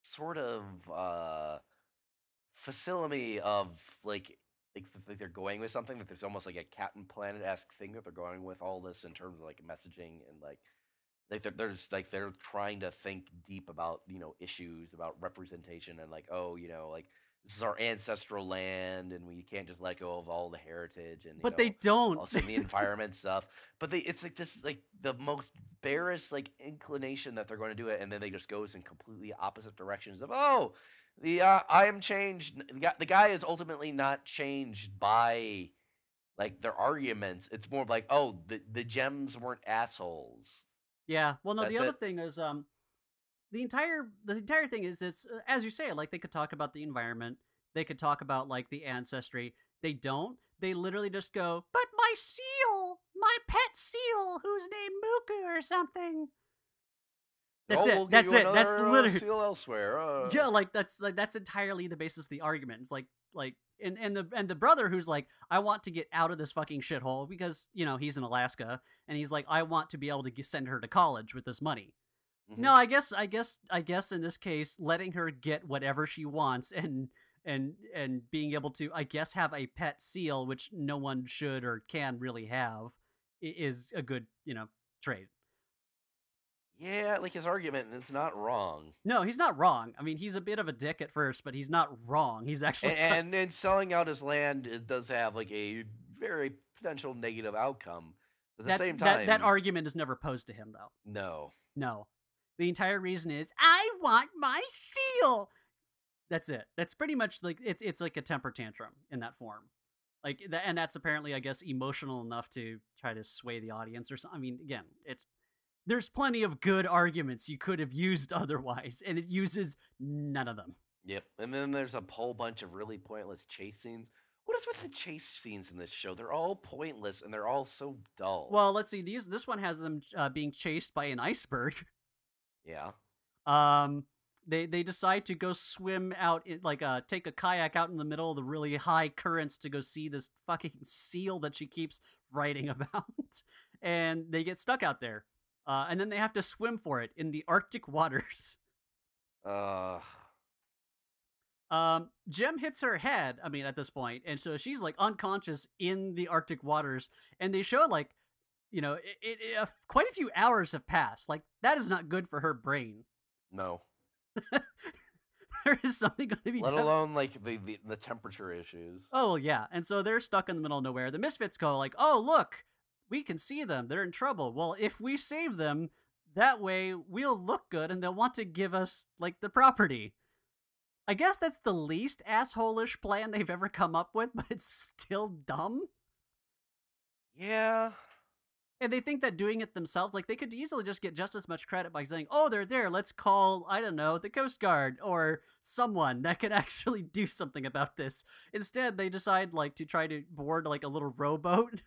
sort of uh, facility of like. Like, like they're going with something, like there's almost like a Captain Planet-esque thing that they're going with all this in terms of like messaging and like, like they're, they're just like, they're trying to think deep about, you know, issues about representation and like, oh, you know, like this is our ancestral land and we can't just let go of all the heritage and, you but know, they don't also the environment stuff, but they, it's like this, like the most barest like inclination that they're going to do it. And then they just goes in completely opposite directions of, oh, The uh, I am changed. The guy is ultimately not changed by, like, their arguments. It's more like, oh, the the gems weren't assholes. Yeah. Well, no. That's the other it. thing is, um, the entire the entire thing is it's uh, as you say. Like, they could talk about the environment. They could talk about like the ancestry. They don't. They literally just go, but my seal, my pet seal, who's named Mooka or something. That's oh, it. We'll that's it. Another, that's literally uh, seal elsewhere. Uh. Yeah, like that's like that's entirely the basis of the argument. It's like like and and the and the brother who's like, I want to get out of this fucking shithole because you know he's in Alaska and he's like, I want to be able to send her to college with this money. Mm-hmm. No, I guess I guess I guess in this case, letting her get whatever she wants and and and being able to, I guess, have a pet seal, which no one should or can really have, is a good you know trade. Yeah, like his argument, and it's not wrong. No, he's not wrong. I mean, he's a bit of a dick at first, but he's not wrong. He's actually and and, and selling out his land, it does have like a very potential negative outcome. But at That's, the same time, that, that argument is never posed to him, though. No, no. The entire reason is I want my seal. That's it. That's pretty much like it's it's like a temper tantrum in that form. Like that, and that's apparently, I guess, emotional enough to try to sway the audience or something. I mean, again, it's. There's plenty of good arguments you could have used otherwise, and it uses none of them. Yep, and then there's a whole bunch of really pointless chase scenes. What is with the chase scenes in this show? They're all pointless, and they're all so dull. Well, let's see. These this one has them uh, being chased by an iceberg. Yeah. Um, They they decide to go swim out, in, like uh, take a kayak out in the middle of the really high currents to go see this fucking seal that she keeps writing about, and they get stuck out there, uh, and then they have to swim for it in the Arctic waters. Uh. Um, Jem hits her head, I mean, at this point, and so she's, like, unconscious in the Arctic waters, and they show, like, you know, it, it, it, uh, quite a few hours have passed. Like, that is not good for her brain. No. There is something going to be Let done. alone, like, the, the, the temperature issues. Oh, yeah, and so they're stuck in the middle of nowhere. The Misfits go, like, oh, look, we can see them. They're in trouble. Well, if we save them, that way we'll look good, and they'll want to give us, like, the property. I guess that's the least asshole-ish plan they've ever come up with, but it's still dumb. Yeah. And they think that doing it themselves, like, they could easily just get just as much credit by saying, oh, they're there, let's call, I don't know, the Coast Guard, or someone that could actually do something about this. Instead, they decide, like, to try to board, like, a little rowboat.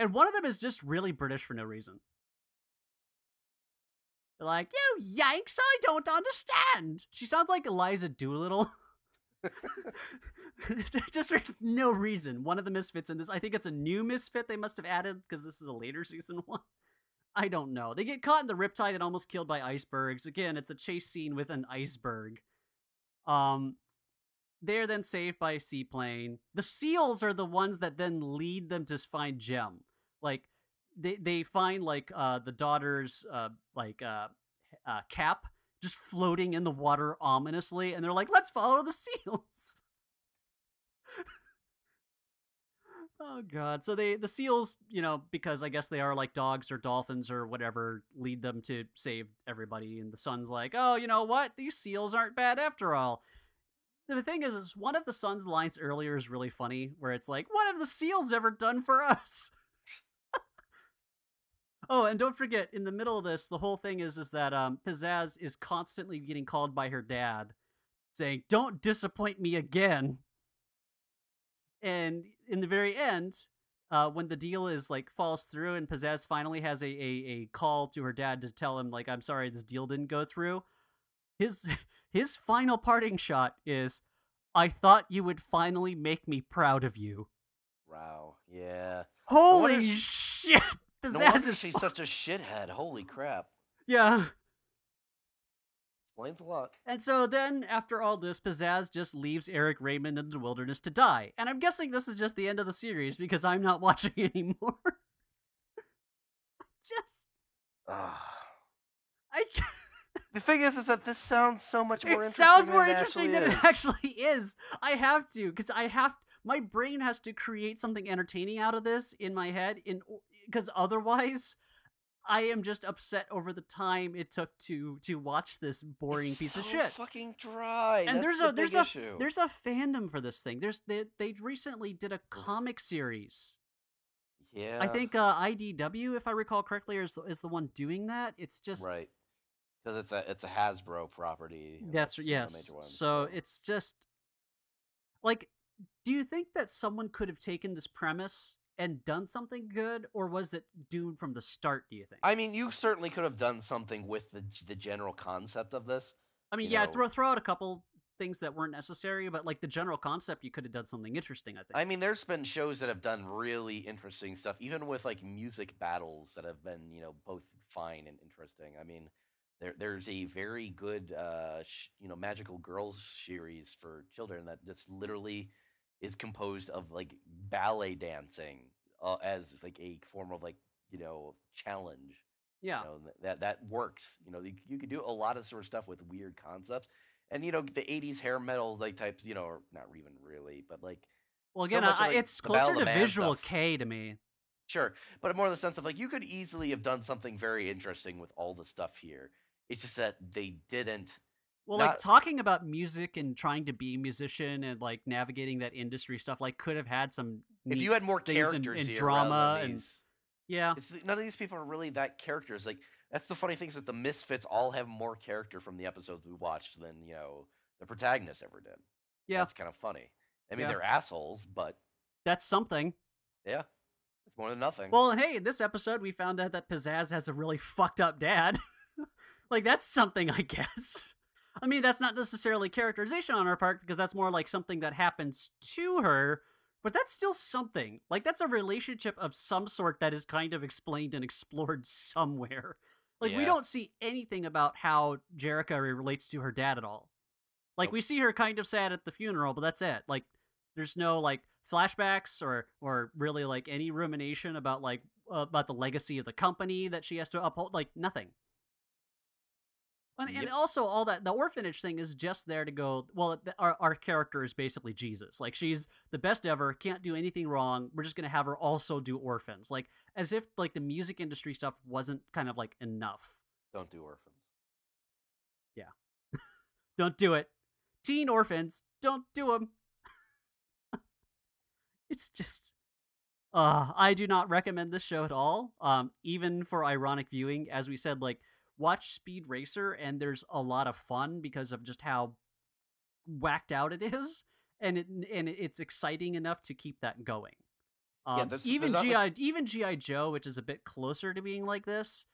And one of them is just really British for no reason. Like, you Yanks, I don't understand. She sounds like Eliza Doolittle. Just for no reason. One of the Misfits in this, I think it's a new Misfit they must have added because this is a later season one. I don't know. They get caught in the riptide and almost killed by icebergs. Again, it's a chase scene with an iceberg. Um, they're then saved by a seaplane. The seals are the ones that then lead them to find Jem. Like, They they find, like, uh, the daughter's, uh, like, uh, uh, cap just floating in the water ominously, and they're like, let's follow the seals! Oh, God. So they, the seals, you know, because I guess they are, like, dogs or dolphins or whatever, lead them to save everybody, and the son's like, oh, you know what? These seals aren't bad after all. The thing is, is one of the son's lines earlier is really funny, where it's like, what have the seals ever done for us? Oh, and don't forget, in the middle of this, the whole thing is is that um, Pizzazz is constantly getting called by her dad, saying, don't disappoint me again. And in the very end, uh, when the deal is, like, falls through and Pizzazz finally has a, a, a call to her dad to tell him, like, I'm sorry, this deal didn't go through, his, his final parting shot is, I thought you would finally make me proud of you. Wow, yeah. Holy is... shit! No wonder she's such a shithead. Holy crap. Yeah. Explains a lot. And so then, after all this, Pizzazz just leaves Eric Raymond in the wilderness to die. And I'm guessing this is just the end of the series, because I'm not watching anymore. just... I can't... The thing is, is that this sounds so much more interesting than it actually is. It sounds more interesting than it actually is. I have to, because I have... My brain has to create something entertaining out of this in my head, in... because otherwise, I am just upset over the time it took to to watch this boring it's piece so of shit. Fucking dry. And That's there's the a there's issue. a there's a fandom for this thing. There's they they recently did a comic series. Yeah. I think uh, I D W, if I recall correctly, is is the one doing that. It's just right because it's a it's a Hasbro property. That's, that's yes. Major one, so, so it's just like, do you think that someone could have taken this premise and done something good, or was it doomed from the start, do you think? I mean, you certainly could have done something with the the general concept of this. I mean, you yeah, know, throw, throw out a couple things that weren't necessary, but, like, the general concept, you could have done something interesting, I think. I mean, there's been shows that have done really interesting stuff, even with, like, music battles that have been, you know, both fine and interesting. I mean, there there's a very good, uh, sh you know, Magical Girls series for children that just literally... is composed of, like, ballet dancing uh, as, like, a form of, like, you know, challenge. Yeah. You know, that that works. You know, you, you could do a lot of sort of stuff with weird concepts. And, you know, the eighties hair metal, like, types, you know, or not even really, but, like... Well, again, so much I, of, like, it's closer to visual stuff. K to me. Sure. But more in the sense of, like, you could easily have done something very interesting with all the stuff here. It's just that they didn't. Well, Not, like, talking about music and trying to be a musician and, like, navigating that industry stuff, like, could have had some. If you had more characters and, and here, drama and these, yeah, it's, none of these people are really that characters. Like, that's the funny thing is that the Misfits all have more character from the episodes we watched than, you know, the protagonist ever did. Yeah, that's kind of funny. I mean, yeah. They're assholes, but that's something. Yeah, it's more than nothing. Well, and hey, in this episode we found out that Pizzazz has a really fucked up dad. Like, that's something, I guess. I mean, that's not necessarily characterization on her part, because that's more like something that happens to her, but that's still something. Like, that's a relationship of some sort that is kind of explained and explored somewhere. Like, yeah. we don't see anything about how Jerrica relates to her dad at all. Like, nope. we see her kind of sad at the funeral, but that's it. Like, there's no, like, flashbacks or, or really, like, any rumination about, like, uh, about the legacy of the company that she has to uphold. Like, nothing. And, yep. and also, all that, the orphanage thing is just there to go, well, our, our character is basically Jesus. Like, she's the best ever, can't do anything wrong. We're just going to have her also do orphans. Like, as if, like, the music industry stuff wasn't kind of, like, enough. Don't do orphans. Yeah. Don't do it. Teen orphans, don't do them. It's just... Uh, I do not recommend this show at all, um, even for ironic viewing. As we said, like, watch Speed Racer, and there's a lot of fun because of just how whacked out it is, and it and it's exciting enough to keep that going. Um, yeah, this, even G I even G I Joe, which is a bit closer to being like this,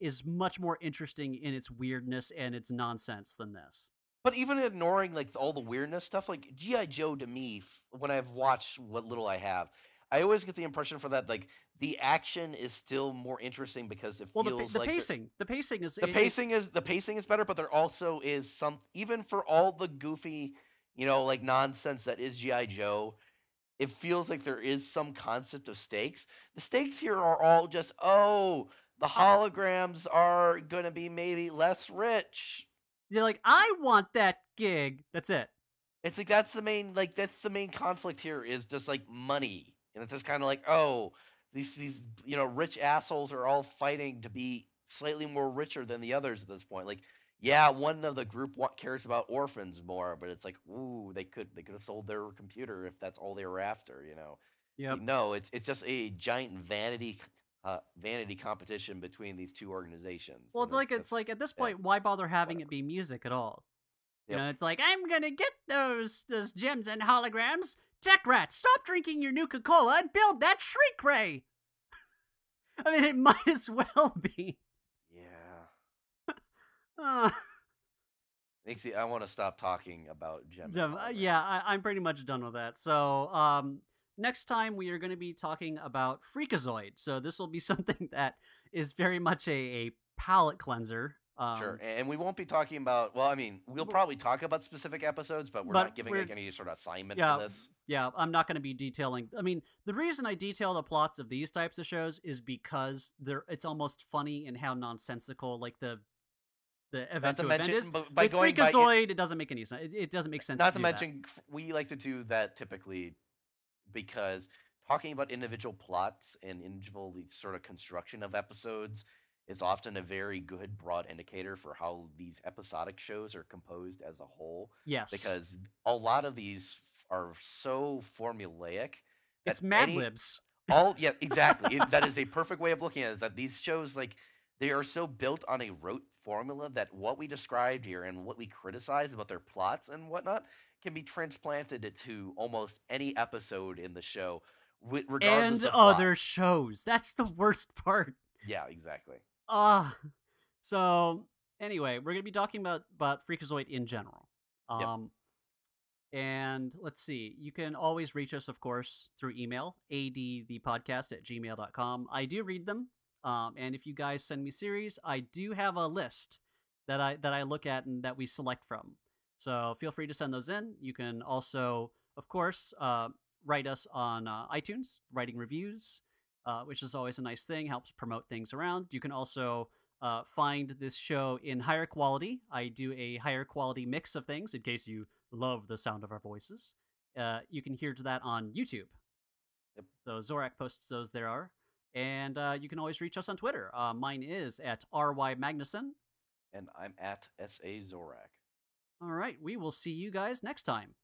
is much more interesting in its weirdness and its nonsense than this. But even ignoring like all the weirdness stuff, like G I Joe to me, when I've watched what little I have, I always get the impression for that like the action is still more interesting because it well, feels the, the like pacing, the pacing is the it, pacing it, is the pacing is better. But there also is some, even for all the goofy, you know, like nonsense that is G I Joe, it feels like there is some concept of stakes. The stakes here are all just oh, the holograms are gonna be maybe less rich. They're like, I want that gig. That's it. It's like that's the main like that's the main conflict here is just like money, and it's just kind of like oh, these these you know rich assholes are all fighting to be slightly more richer than the others at this point. Like yeah, one of the group cares about orphans more, but it's like ooh, they could they could have sold their computer if that's all they were after, you know. Yeah. No, it's it's just a giant vanity. Uh, vanity competition between these two organizations. Well, it's like it's like at this point, yeah. why bother having Whatever. it be music at all? Yep. You know, it's like I'm gonna get those those gems and holograms. Tech Rat, stop drinking your Nuka Cola and build that shrink ray. I mean, it might as well be. Yeah. uh. Neeksy, I want to stop talking about gems. Gem, uh, yeah, I, I'm pretty much done with that. So, um. next time we are going to be talking about Freakazoid, so this will be something that is very much a, a palate cleanser. Um, sure, and we won't be talking about, well, I mean, we'll probably talk about specific episodes, but we're but not giving we're, like, any sort of assignment yeah, for this. Yeah, I'm not going to be detailing. I mean, the reason I detail the plots of these types of shows is because they're, it's almost funny in how nonsensical, like, the... The event to, to mention, event is by with going Freakazoid, by, it doesn't make any sense. It, it doesn't make sense. Not to, to mention, that. we like to do that typically... because talking about individual plots and individual sort of construction of episodes is often a very good broad indicator for how these episodic shows are composed as a whole. Yes. Because a lot of these are so formulaic. It's Mad any, Libs. All, yeah, exactly. it, that is a perfect way of looking at it, is that these shows, like, they are so built on a rote formula that what we described here and what we criticized about their plots and whatnot can be transplanted to almost any episode in the show, regardless and of other plot. shows. That's the worst part. Yeah, exactly. Ah, uh, so anyway, we're gonna be talking about about Freakazoid in general. Um, yep. And let's see. You can always reach us, of course, through email a d the podcast at gmail dot com. I do read them, um, and if you guys send me series, I do have a list that I that I look at and that we select from. So feel free to send those in. You can also, of course, uh, write us on uh, iTunes, writing reviews, uh, which is always a nice thing, helps promote things around. You can also uh, find this show in higher quality. I do a higher quality mix of things in case you love the sound of our voices. Uh, you can hear that on YouTube. Yep. So Zorak posts those there are. And uh, you can always reach us on Twitter. Uh, mine is at R Y Magnuson. And I'm at S A Zorak. All right, we will see you guys next time.